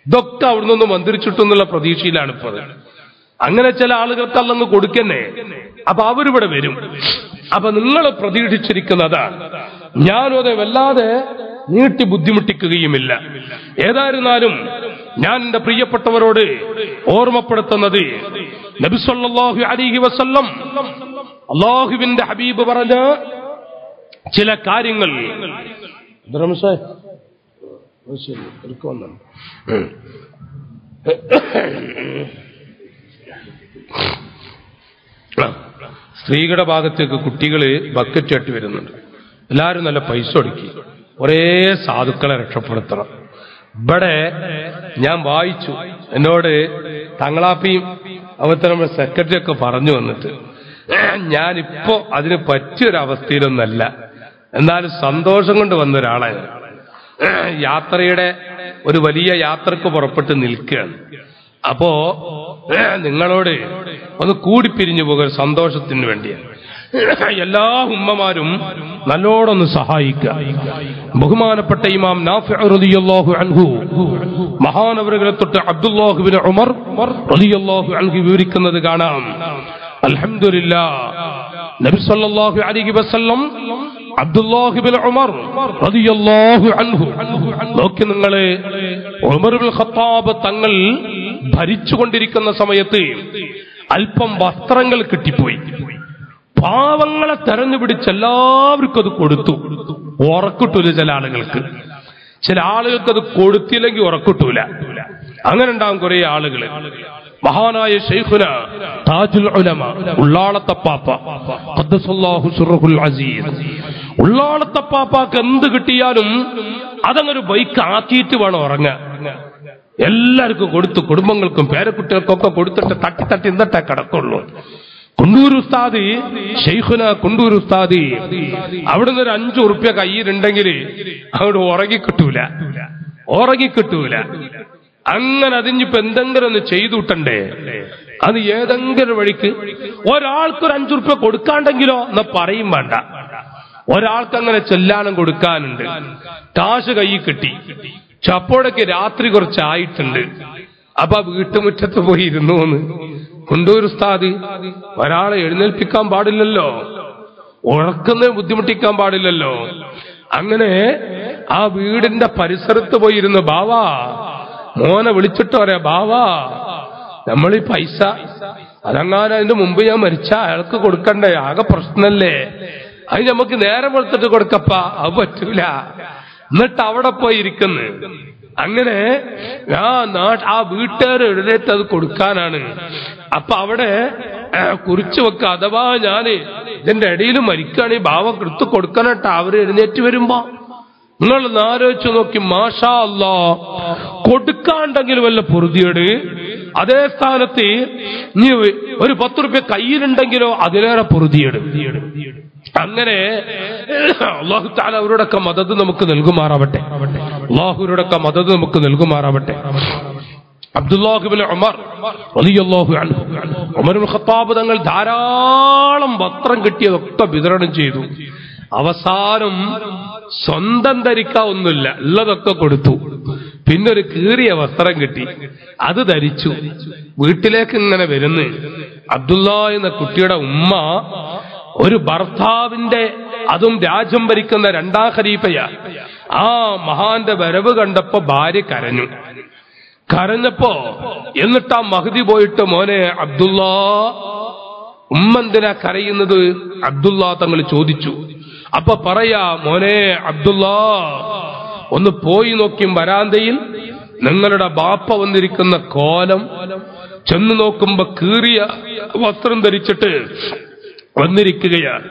ഇതൊക്കെ അവിടെ നിന്ന് മന്ത്രിച്ചിട്ടെന്നുള്ള പ്രതീക്ഷയിലാണ് ഇപ്പൊ. അങ്ങനെ ചില ആളുകൾക്ക് അല്ലങ്ങ് കൊടുക്കന്നെ. അപ്പൊ അവരിവിടെ വരും. അപ്പൊ നിങ്ങൾ പ്രതീക്ഷിച്ചിരിക്കുന്നതാണ്. ഞാനും അതെ വല്ലാതെ നീട്ടി ബുദ്ധിമുട്ടിക്കുകയുമില്ല. ഏതായിരുന്നാലും ഞാൻ എന്റെ പ്രിയപ്പെട്ടവരോട് ഓർമ്മപ്പെടുത്തുന്നത്, നബി സല്ലല്ലാഹു അലൈഹി വസല്ലം അല്ലാഹുവിന്റെ ഹബീബ് പറഞ്ഞ ചില കാര്യങ്ങൾ, സ്ത്രീകളുടെ ഭാഗത്തേക്ക് കുട്ടികള് ബക്കറ്റായിട്ട് വരുന്നുണ്ട്. എല്ലാവരും നല്ല പൈസ ഒടുക്കി ഒരേ സാധുക്കളെ രക്ഷപ്പെടുത്തണം. ഇവിടെ ഞാൻ വായിച്ചു, എന്നോട് തങ്ങളാപ്പിയും അവിടുത്തെ നമ്മുടെ സെക്രട്ടറിയൊക്കെ പറഞ്ഞു വന്നിട്ട്, ഞാനിപ്പോ അതിന് പറ്റിയൊരവസ്ഥയിലൊന്നല്ല, എന്നാലും സന്തോഷം കൊണ്ട് വന്നൊരാളാണ്. യാത്രയുടെ ഒരു വലിയ യാത്രക്ക് പുറപ്പെട്ട് നിൽക്കുകയാണ്. അപ്പോ നിങ്ങളോട് ഒന്ന് കൂടിപ്പിരിഞ്ഞു പോകുക സന്തോഷത്തിന് വേണ്ടിയാണ്. എല്ലാ ഉമ്മമാരും നല്ലോണൊന്ന് സഹായിക്കുക. ബഹുമാനപ്പെട്ട ഇമാം നാഫിഉ റളിയല്ലാഹു അൻഹു മഹാനവറുകളെ തൊട്ട് അബ്ദുല്ലാഹി ഇബ്നു ഉമർ റളിയല്ലാഹു അൻഹു വിവരിക്കുന്നത് കാണാം. അൽഹംദുലില്ലാഹ്, നബി സല്ലല്ലാഹു അലൈഹി വസല്ലം അബ്ദുല്ലാഹി ഇബ്നു ഉമർ റളിയല്ലാഹു അൻഹു, നോക്കി നിങ്ങളെ, ഉമർ ഇബ്നുൽ ഖത്താബ് തങ്ങൾ ഭരിച്ചുകൊണ്ടിരിക്കുന്ന സമയത്ത് അല്പം വസ്ത്രങ്ങൾ കിട്ടിപ്പോയി. പാവങ്ങളെ തെരഞ്ഞുപിടിച്ച് എല്ലാവർക്കും അത് കൊടുത്തു. ഉറക്കിട്ടൂല ചില ആളുകൾക്ക്, ചില ആളുകൾക്ക് അത് കൊടുത്തില്ലെങ്കിൽ ഉറക്കിട്ടൂല, അങ്ങനെ ഉണ്ടാവും കുറെ ആളുകൾ. മഹാനായ ശൈഖുന താജുൽ ഉലമ ഉള്ളാളത്തപ്പാപ്പ ഖദ്ദസല്ലാഹു സിർറുൽ അസീസ് ഉള്ളാളത്തപ്പാപ്പാക്ക് എന്ത് കിട്ടിയാലും അതങ്ങൊരു ബൈക്ക് ആക്കിയിട്ട് വേണം ഉറങ്ങാൻ. എല്ലാവർക്കും കൊടുത്തു, കുടുംബങ്ങൾക്കും പേരക്കുട്ടികൾക്കൊക്കെ കൊടുത്തിട്ട് തട്ടി തട്ടി ഇന്നത്തെ കിടക്കുള്ളൂ. കുണ്ടൂർ ഉസ്താദി ശൈഖുന കുണ്ടൂർ ഉസ്താദി അവിടുന്ന് ഒരു 5 ഉറുപ്യ കയ്യിലുണ്ടെങ്കിൽ അവിടെ ഉറങ്ങിക്കിട്ടൂല. അങ്ങനെ അതിഞ്ഞിപ്പോ എന്തെങ്കിലും ഒന്ന് ചെയ്തുട്ടണ്ടേ? അത് ഏതെങ്കിലും വഴിക്ക് ഒരാൾക്കൊരു 5 ഉറുപ്യ കൊടുക്കാണ്ടെങ്കിലോ എന്ന് പറയും വേണ്ട. ഒരാൾക്ക് അങ്ങനെ ചെല്ലാനും കൊടുക്കാനുണ്ട്. കാശ് കയ്യിൽ കിട്ടി, ചപ്പോടൊക്കെ രാത്രി കുറച്ചായിട്ടുണ്ട്. അപ്പൊ വീട്ടുമുറ്റത്ത് പോയി ഇരുന്നു എന്ന് കൊണ്ടൂർ ഉസ്താദ് ഒരാളെ എഴുന്നേൽപ്പിക്കാൻ പാടില്ലല്ലോ, ഉറക്കുന്ന ബുദ്ധിമുട്ടിക്കാൻ പാടില്ലല്ലോ. അങ്ങനെ ആ വീടിന്റെ പരിസരത്ത് പോയിരുന്നു. ബാവാ, മോനെ വിളിച്ചിട്ട് പറയാ, ബാവാ നമ്മളീ പൈസ അതങ്ങാനും അതിന്റെ മുമ്പ് ഞാൻ മരിച്ച അയാൾക്ക് കൊടുക്കണ്ടേ, ആകെ പ്രശ്നല്ലേ, അത് നമുക്ക് നേരം വെളുത്തിട്ട് കൊടുക്കപ്പ, അത് പറ്റൂല. എന്നിട്ട് അവിടെ പോയി ഇരിക്കുന്നു. അങ്ങനെ ആ വീട്ടുകാർ എഴുന്നേറ്റ് അത് കൊടുക്കാനാണ്. അപ്പൊ അവിടെ കുറിച്ച് വെക്ക, അഥവാ ഞാന് ഇതിന്റെ ഇടയിൽ മരിക്കുകയാണെങ്കിൽ ബാവ എടുത്ത് കൊടുക്കാനട്ടാ അവര് എഴുന്നേറ്റ് വരുമ്പോ. നിങ്ങളൊന്ന് ആലോചിച്ചു നോക്കി. മാഷാ അല്ലാ, കൊടുക്കാണ്ടെങ്കിൽ വല്ല പൊറുതിയോട്. അതേ സ്ഥാനത്ത് നീ ഒരു 10 ഉറുപ്യ കയ്യിലുണ്ടെങ്കിലോ അതിലേറെ പൊറുതിയോട്. അങ്ങനെ അല്ലാഹു തആല അവരോടൊക്കെ മദദ് നമുക്ക് നൽകുമാറാവട്ടെ. അല്ലാഹുവിനോടൊക്കെ മദദ് നമുക്ക് നൽകുമാറാവട്ടെ. അബ്ദുല്ലാഹ് ഇബ്നു ഉമർ റളിയല്ലാഹു അൻഹു, ഉമർ ഇബ്നു ഖത്താബ് തങ്ങൾ ധാരാളം വസ്ത്രം കിട്ടിയതൊക്കെ വിതരണം ചെയ്തു. അവസാനം സ്വന്തം ധരിക്കാൻ ഒന്നുമില്ല, ഉള്ളതൊക്കെ കൊടുത്തു. പിന്നെ ഒരു കീറിയ വസ്ത്രം കിട്ടി, അത് ധരിച്ചു. വീട്ടിലേക്ക് ഇങ്ങനെ വരുന്നു. അബ്ദുള്ള എന്ന കുട്ടിയുടെ ഉമ്മ ഒരു ഭർത്താവിന്റെ, അതും രാജ്യം ഭരിക്കുന്ന 2ാം ഖലീഫയാ, ആ മഹാന്റെ വരവ് കണ്ടപ്പോ ഭാര്യ കരഞ്ഞപ്പോ എന്നിട്ടാ മഹ്ദി പോയിട്ട്, മോനെ അബ്ദുള്ള, ഉമ്മന്തിനാ കരയുന്നത്? അബ്ദുള്ള തങ്ങൾ ചോദിച്ചു. അപ്പൊ പറയാ, മോനെ അബ്ദുള്ള, ഒന്ന് പോയി നോക്കിയും വരാന്തയിൽ നിങ്ങളുടെ ബാപ്പ വന്നിരിക്കുന്ന കോലം ചെന്ന് നോക്കുമ്പോ കീറിയ വസ്ത്രം ധരിച്ചിട്ട് വന്നിരിക്കുകയാണ്.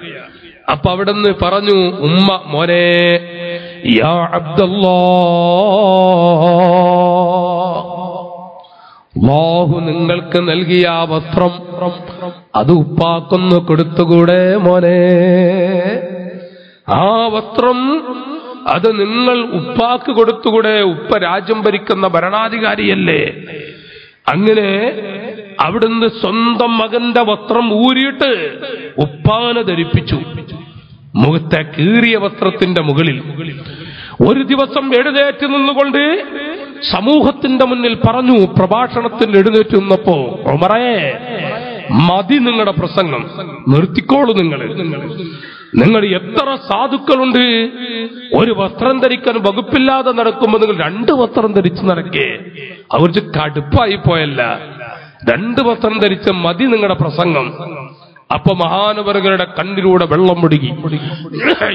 അപ്പൊ അവിടെ നിന്ന് പറഞ്ഞു ഉമ്മ, മോനെ യാ അബ്ദുല്ലാ, അല്ലാഹു നിങ്ങൾക്ക് നൽകിയ ആ വസ്ത്രം അത് ഉപ്പാക്കൊന്ന് കൊടുത്തുകൂടെ മോനെ? ആ വസ്ത്രം അത് നിങ്ങൾ ഉപ്പാക്ക് കൊടുത്തുകൂടെ? ഉപ്പ രാജ്യം ഭരിക്കുന്ന ഭരണാധികാരിയല്ലേ? അങ്ങനെ അവിടുന്ന് സ്വന്തം മകന്റെ വസ്ത്രം ഊരിയിട്ട് ഉപ്പാനെ ധരിപ്പിച്ചു. മുഖത്തെ കീറിയ വസ്ത്രത്തിന്റെ മുകളിൽ ഒരു ദിവസം എഴുന്നേറ്റ് നിന്നുകൊണ്ട് സമൂഹത്തിന്റെ മുന്നിൽ പറഞ്ഞു. പ്രഭാഷണത്തിൽ എഴുന്നേറ്റ് നിന്നപ്പോ, ഉമറേ മതി, നിങ്ങളുടെ പ്രസംഗം നിർത്തിക്കോളൂ. നിങ്ങൾ എത്ര സാധുക്കളുണ്ട്, ഒരു വസ്ത്രം ധരിക്കാൻ വകുപ്പില്ലാതെ നടക്കുമ്പോ നിങ്ങൾ 2 വസ്ത്രം ധരിച്ച് നടക്കേ, അവർക്ക് കടുപ്പായി പോയല്ല, 2 വസ്ത്രം ധരിച്ച മതി നിങ്ങളുടെ പ്രസംഗം. അപ്പൊ മഹാനവറുകളുടെ കണ്ണിലൂടെ വെള്ളം മുടുകി.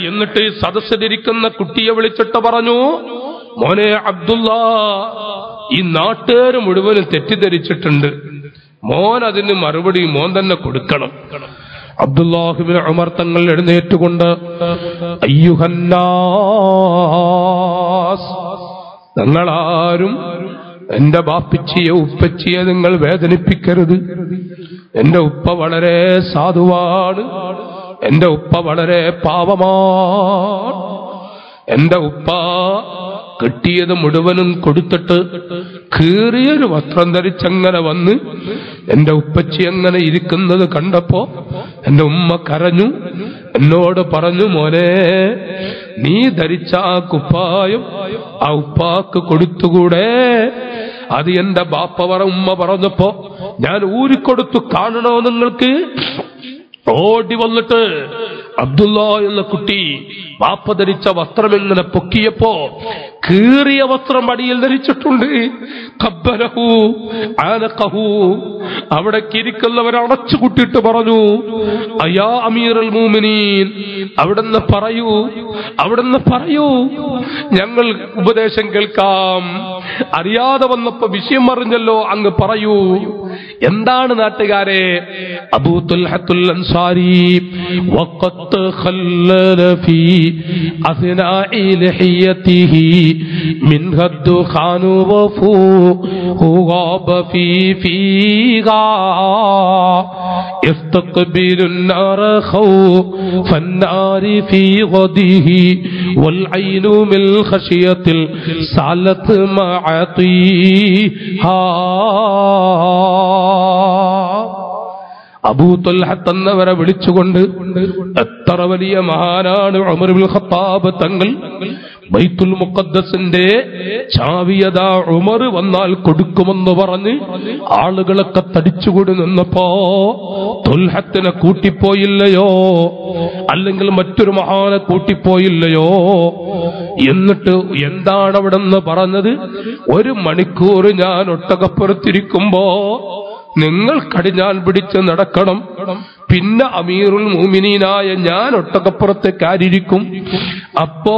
എന്നിട്ട് സദസ്സിലിരിക്കുന്ന കുട്ടിയെ വിളിച്ചിട്ട് പറഞ്ഞു, മോനെ അബ്ദുള്ള, ഈ നാട്ടുകാർ മുഴുവനും തെറ്റിദ്ധരിച്ചിട്ടുണ്ട്, മോൻ അതിന് മറുപടി മോൻ തന്നെ കൊടുക്കണം. അബ്ദുല്ലാഹ് ഇബ്നു ഉമർ തങ്ങൾ എഴുന്നേറ്റുകൊണ്ട്, അയ്യുഹന്നാസ്, തങ്ങളാരും എന്റെ ബാപ്പിച്ചിയെ ഉപ്പച്ചിയെ നിങ്ങൾ വേദനിപ്പിക്കരുത്. എന്റെ ഉപ്പ വളരെ സാധുവാണ്, എന്റെ ഉപ്പ വളരെ പാവമാണ്, എന്റെ ഉപ്പ കിട്ടിയത് മുഴുവനും കൊടുത്തിട്ട് കീറിയൊരു വസ്ത്രം ധരിച്ചങ്ങനെ വന്ന് എന്റെ ഉപ്പച്ചി അങ്ങനെ ഇരിക്കുന്നത് കണ്ടപ്പോ എന്റെ ഉമ്മ കരഞ്ഞു. എന്നോട് പറഞ്ഞു, മോനെ നീ ധരിച്ച ആ കുപ്പായം ആ ഉപ്പാക്ക് കൊടുത്തുകൂടെ? അത് എന്റെ ബാപ്പ ഉമ്മ പറഞ്ഞപ്പോ ഞാൻ ഊരിക്കൊടുത്തു. കാണണോ നിങ്ങൾക്ക്? ഓടി വന്നിട്ട് അബ്ദുള്ള എന്ന കുട്ടി വാപ്പ ധരിച്ച വസ്ത്രം ഇങ്ങനെ പൊക്കിയപ്പോ കീറിയ വസ്ത്രം അടിയിൽ ധരിച്ചിട്ടുണ്ട്. ഖബ്ബലഹു അലഖഹു, അവിടെ കിരിക്കുന്നവർ അടച്ചു കുട്ടിട്ട് പറഞ്ഞു, അയാ അമീറുൽ മുഅ്മിനീൻ, അവിടുന്ന് പറയൂ ഞങ്ങൾ ഉപദേശം കേൾക്കാം. അറിയാതെ വന്നപ്പോ വിഷയം അറിഞ്ഞല്ലോ, അങ്ങ് പറയൂ എന്താണ് നാട്ടുകാരെ. അബൂ തുൽഹത്തുൽ അൻസാരി വഖത്ത് ഖല്ലല ഫീ അസ്നാഇ ലഹിയതിഹി മിൻഹ ദുഖാനു വഫൂ ഖാബ ഫീ ഫീഹാ യസ്തഖ്ബിലുൻ നാര ഖൗഫൻ നാരി ഫീ ഖദിഹി വൽ ഐനു മിൽ ഖശിയതിൽ സാലത് മഅതിഹാ. അബൂ ത്വൽഹ തന്നവരെ വിളിച്ചുകൊണ്ട് എത്ര വലിയ മഹാനാണ് ഉമർ ഇബ്നുൽ ഖത്താബ് തങ്ങൾ. ബൈത്തുൽ മുഖദ്ദസിന്റെ ചാവിയത ഉമർ വന്നാൽ കൊടുക്കുമെന്ന് പറഞ്ഞ് ആളുകളൊക്കെ തടിച്ചുകൂടി നിന്നപ്പോ ത്വൽഹത്തിനെ കൂട്ടിപ്പോയില്ലയോ, അല്ലെങ്കിൽ മറ്റൊരു മഹാനെ കൂട്ടിപ്പോയില്ലയോ. എന്നിട്ട് എന്താണ് അവിടെ നിന്ന് പറഞ്ഞത്, 1 മണിക്കൂർ ഞാൻ ഒട്ടകപ്പുറത്തിരിക്കുമ്പോ നിങ്ങൾ കടിഞ്ഞാൽ പിടിച്ച് നടക്കണം, പിന്നെ അമീറുൽ മുഅ്മിനീനായ ഞാൻ ഒട്ടകപ്പുറത്തെ കാരിയിരിക്കും. അപ്പോ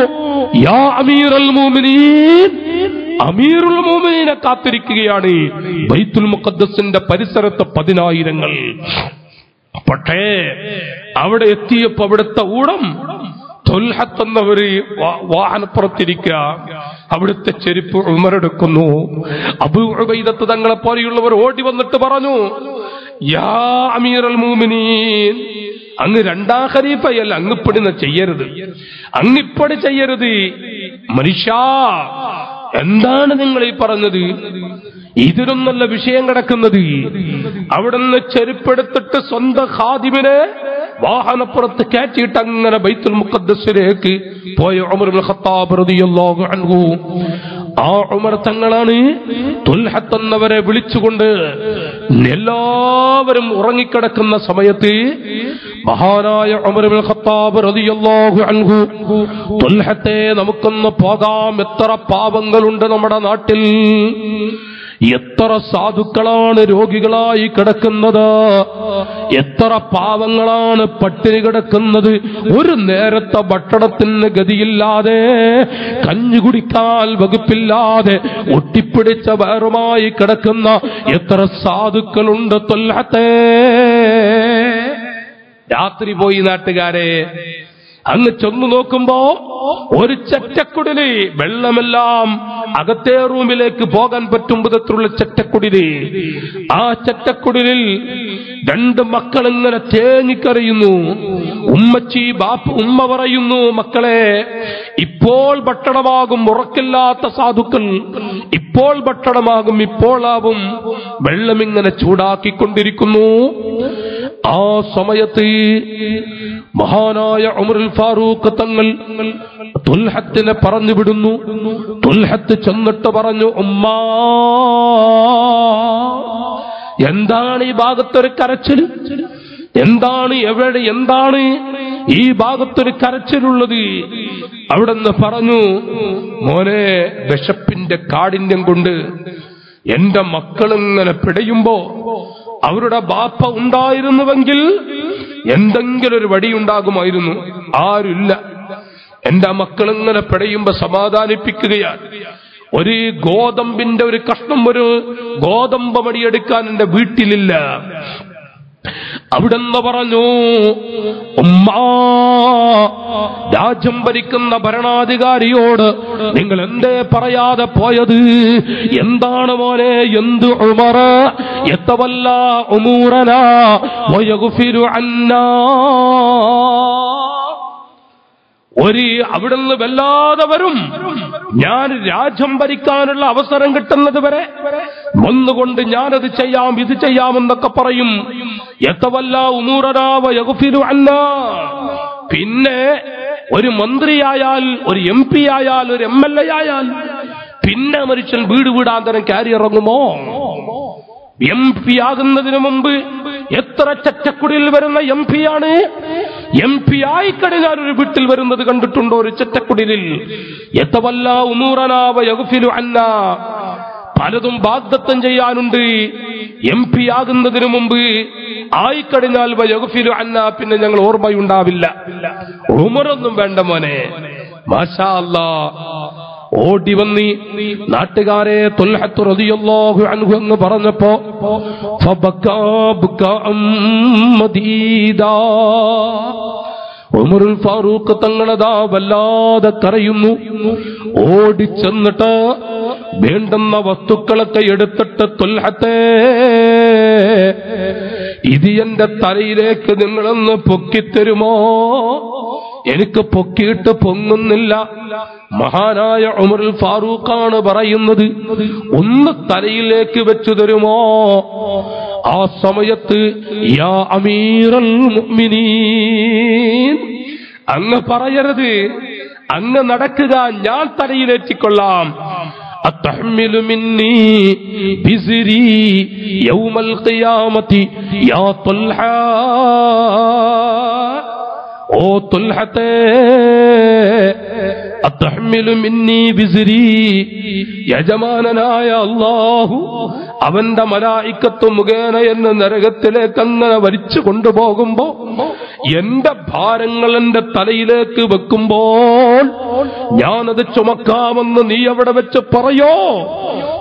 യാ അമീറുൽ മുഅ്മിനീൻ, അമീറുൽ മുഅ്മിനീനെ കാത്തിരിക്കുകയാണ്. ബൈത്തുൽ മുഖദ്ദസിന്റെ പരിസരത്ത് 10,000ങ്ങൾ. പക്ഷേ അവിടെ എത്തിയപ്പോ അവിടുത്തെ ഊടം ത്വൽഹ തന്നവര് വാഹനപ്പുറത്തിരിക്കുക, അവിടുത്തെ ചെരുപ്പ് ഉമറെടുക്കുന്നു. അബൂ ഉബൈദ തങ്ങളെ പോലെയുള്ളവർ ഓടി വന്നിട്ട് പറഞ്ഞു, യാ അമീറുൽ മുഅ്മിനീൻ, അങ്ങ് 2-ാം ഖലീഫയല്ല, അങ്ങിപ്പടിന്ന് ചെയ്യരുത്, അങ്ങിപ്പടി ചെയ്യരുത്. മനുഷ്യാ, എന്താണ് നിങ്ങൾ ഈ പറഞ്ഞത്? ഇതിനൊന്നല്ല വിഷയം കിടക്കുന്നത്. അവിടുന്ന് ചെരുപ്പെടുത്തിട്ട് സ്വന്തം ഖാദിമിനെ വാഹനപ്പുറത്ത് കയറ്റിയിട്ട് അങ്ങനെ ബൈത്തുൽ മുഖദ്ദസിലേക്ക് പോയ ഉമർ ഇബ്നുൽ ഖത്താബ് റളിയല്ലാഹു അൻഹു. ആ ഉമർ തങ്ങളാണ് ത്വൽഹ തന്നവരെ വിളിച്ചുകൊണ്ട് എല്ലാവരും ഉറങ്ങിക്കിടക്കുന്ന സമയത്ത് മഹാനായ ഉമർ ഇബ്നുൽ ഖത്താബ് റളിയല്ലാഹു അൻഹു, ത്വൽഹത്തെ, നമുക്കൊന്ന് പോകാം. എത്ര പാപങ്ങളുണ്ട് നമ്മുടെ നാട്ടിൽ, എത്ര സാധുക്കളാണ് രോഗികളായി കിടക്കുന്നത്, എത്ര പാവങ്ങളാണ് പട്ടിണി കിടക്കുന്നത്. 1 നേരത്തെ ഭക്ഷണത്തിന് ഗതിയില്ലാതെ, കഞ്ഞി കുടിക്കാൻ വകുപ്പില്ലാതെ, ഒട്ടിപ്പിടിച്ച വയറുമായി കിടക്കുന്ന എത്ര സാധുക്കളുണ്ട് ത്വൽഹത്തെ. രാത്രി പോയി നാട്ടുകാരെ, അങ്ങ് ചെന്നു നോക്കുമ്പോ ഒരു ചെറ്റക്കുടില്, വെള്ളമെല്ലാം അകത്തെ റൂമിലേക്ക് പോകാൻ പറ്റും വിധത്തിലുള്ള ചെറ്റക്കുടില്. ആ ചെറ്റക്കുടിലിൽ 2 മക്കൾ ഇങ്ങനെ തേങ്ങിക്കറിയുന്നു. ഉമ്മ പറയുന്നു, മക്കളെ, ഇപ്പോൾ ഭക്ഷണമാകും ഉറക്കില്ലാത്ത സാധുക്കൾ, ഇപ്പോളാവും. വെള്ളമിങ്ങനെ ചൂടാക്കിക്കൊണ്ടിരിക്കുന്നു. ആ സമയത്ത് മഹാനായ ഉമറുൽ ഫാറൂഖ് തങ്ങൾ ത്വൽഹത്തിനെ പറഞ്ഞു വിടുന്നു. ത്വൽഹത്ത് ചെന്നിട്ട് പറഞ്ഞു, ഉമ്മാ, എന്താണ് ഈ ഭാഗത്തൊരു കരച്ചിൽ, എന്താണ് ഈ ഭാഗത്തൊരു കരച്ചിലുള്ളത്? അവിടെന്ന് പറഞ്ഞു, മോനെ, വിശപ്പിന്റെ കാഠിന്യം കൊണ്ട് എന്റെ മക്കളിങ്ങനെ പിടയുമ്പോ അവരുടെ ബാപ്പ ഉണ്ടായിരുന്നുവെങ്കിൽ എന്തെങ്കിലും ഒരു വടിയുണ്ടാകുമായിരുന്നു. ആരുമില്ല. എന്റെ മക്കളിങ്ങനെ പിടയുമ്പോ സമാധാനിപ്പിക്കുകയാണ്. ഒരു ഗോതമ്പിന്റെ ഒരു കഷ്ണം, ഒരു ഗോതമ്പ് മടിയെടുക്കാൻ എന്റെ വീട്ടിലില്ല. അവിടെന്ന് പറഞ്ഞു, ഉമ്മാ, രാജ്യം ഭരിക്കുന്ന ഭരണാധികാരിയോട് നിങ്ങൾ എന്തേ പറയാതെ പോയത്? എന്താണ് മോനെ, എന്ത് ഉമറ യതവല്ലാ ഉമൂറനാ വയഗ്ഫിറു അന്നാ. Ori abadul bela da berum, nyan rajam berikan allah awasaran ketan lada berai, mandu kondi nyan itu caya manda kaparayum, yatawalla umurana wa yagufiru anna, pinne ori mandiri ayal, ori MP ayal, ori MLA ayal, pinne amarichan biru biru antaran carrier ragumo, MP agan dina mumbi, yatara cakcakudil berana MP ane. MPI kadang-kadang orang beritahu beranda dengan tu tundo ricet tak kudiril. Ya tawalla umurana apa yang kufilu anna. Paladum bad datang jaya anundi. MPI agan dengan Mumbai. Ai kadang-kadang apa yang kufilu anna pinnya jangal orang bayu unda billa. Rumaran dum beranda mana. Masya Allah. Oh diwanni. Nategare tulhatu radhiyallahu anhu anna baranappo. Fabaka bukam madida. عمر الفاروق تنگندا ولادا تريمو ஓடி சென்னட வேண்டன வஸ்துக்களே எடுத்துட்டு துல்ஹத்தே இது என்ற தலையிலேக்கு நீங்களൊന്ന് പൊക്കി തരുമോ എനിക്ക് പൊക്കിയിട്ട് പൊങ്ങുന്നില്ല മഹാനായ ഉമർ ഫാറൂഖാണ് പറയുന്നത് ഒന്ന് തലയിലേക്ക് വെച്ചു തരുമോ ആ സമയത്ത് യാ അമീറുൽ മുഅ്മിനീൻ അങ്ങ് പറയരുത് അങ്ങ് നടക്കുക ഞാൻ തലയിലേറ്റിക്കൊള്ളാം അത്തഹ്മിലു മിന്നി ബിസ്രി യൗമൽ ഖിയാമത്തി യാ Talha O Tulhate Atahmilu minni bizri Ya Jamanana Ya Allahu Avanda malaikattu mugena Yenna naragattile kannana Varichu kondu pogumbo Yenda bharangalanda Thalilekku vekkumbol Yanadu chumakkamannu Ni avada vechu parayo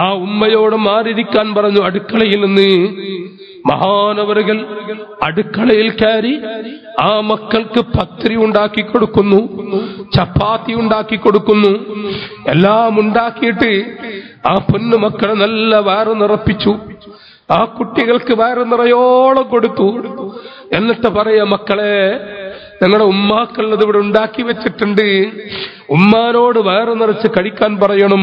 ആ ഉമ്മയോട് മാറിയിരിക്കാൻ പറഞ്ഞു അടുക്കളയിൽ നിന്ന് മഹാനവറുകൾ അടുക്കളയിൽ കയറി ആ മക്കൾക്ക് പത്തിരി ഉണ്ടാക്കി കൊടുക്കുന്നു ചപ്പാത്തി ഉണ്ടാക്കി കൊടുക്കുന്നു എല്ലാം ഉണ്ടാക്കിയിട്ട് ആ പൊന്നു മക്കളെ നല്ല വയറ് നിറപ്പിച്ചു ആ കുട്ടികൾക്ക് വയറ് നിറയോളം കൊടുത്തു എന്നിട്ട് പറയാ മക്കളെ ഞങ്ങളുടെ ഉമ്മാക്കുള്ളത് ഇവിടെ ഉണ്ടാക്കി വെച്ചിട്ടുണ്ട് ഉമ്മാനോട് വയറ് നിറച്ച് കഴിക്കാൻ പറയണം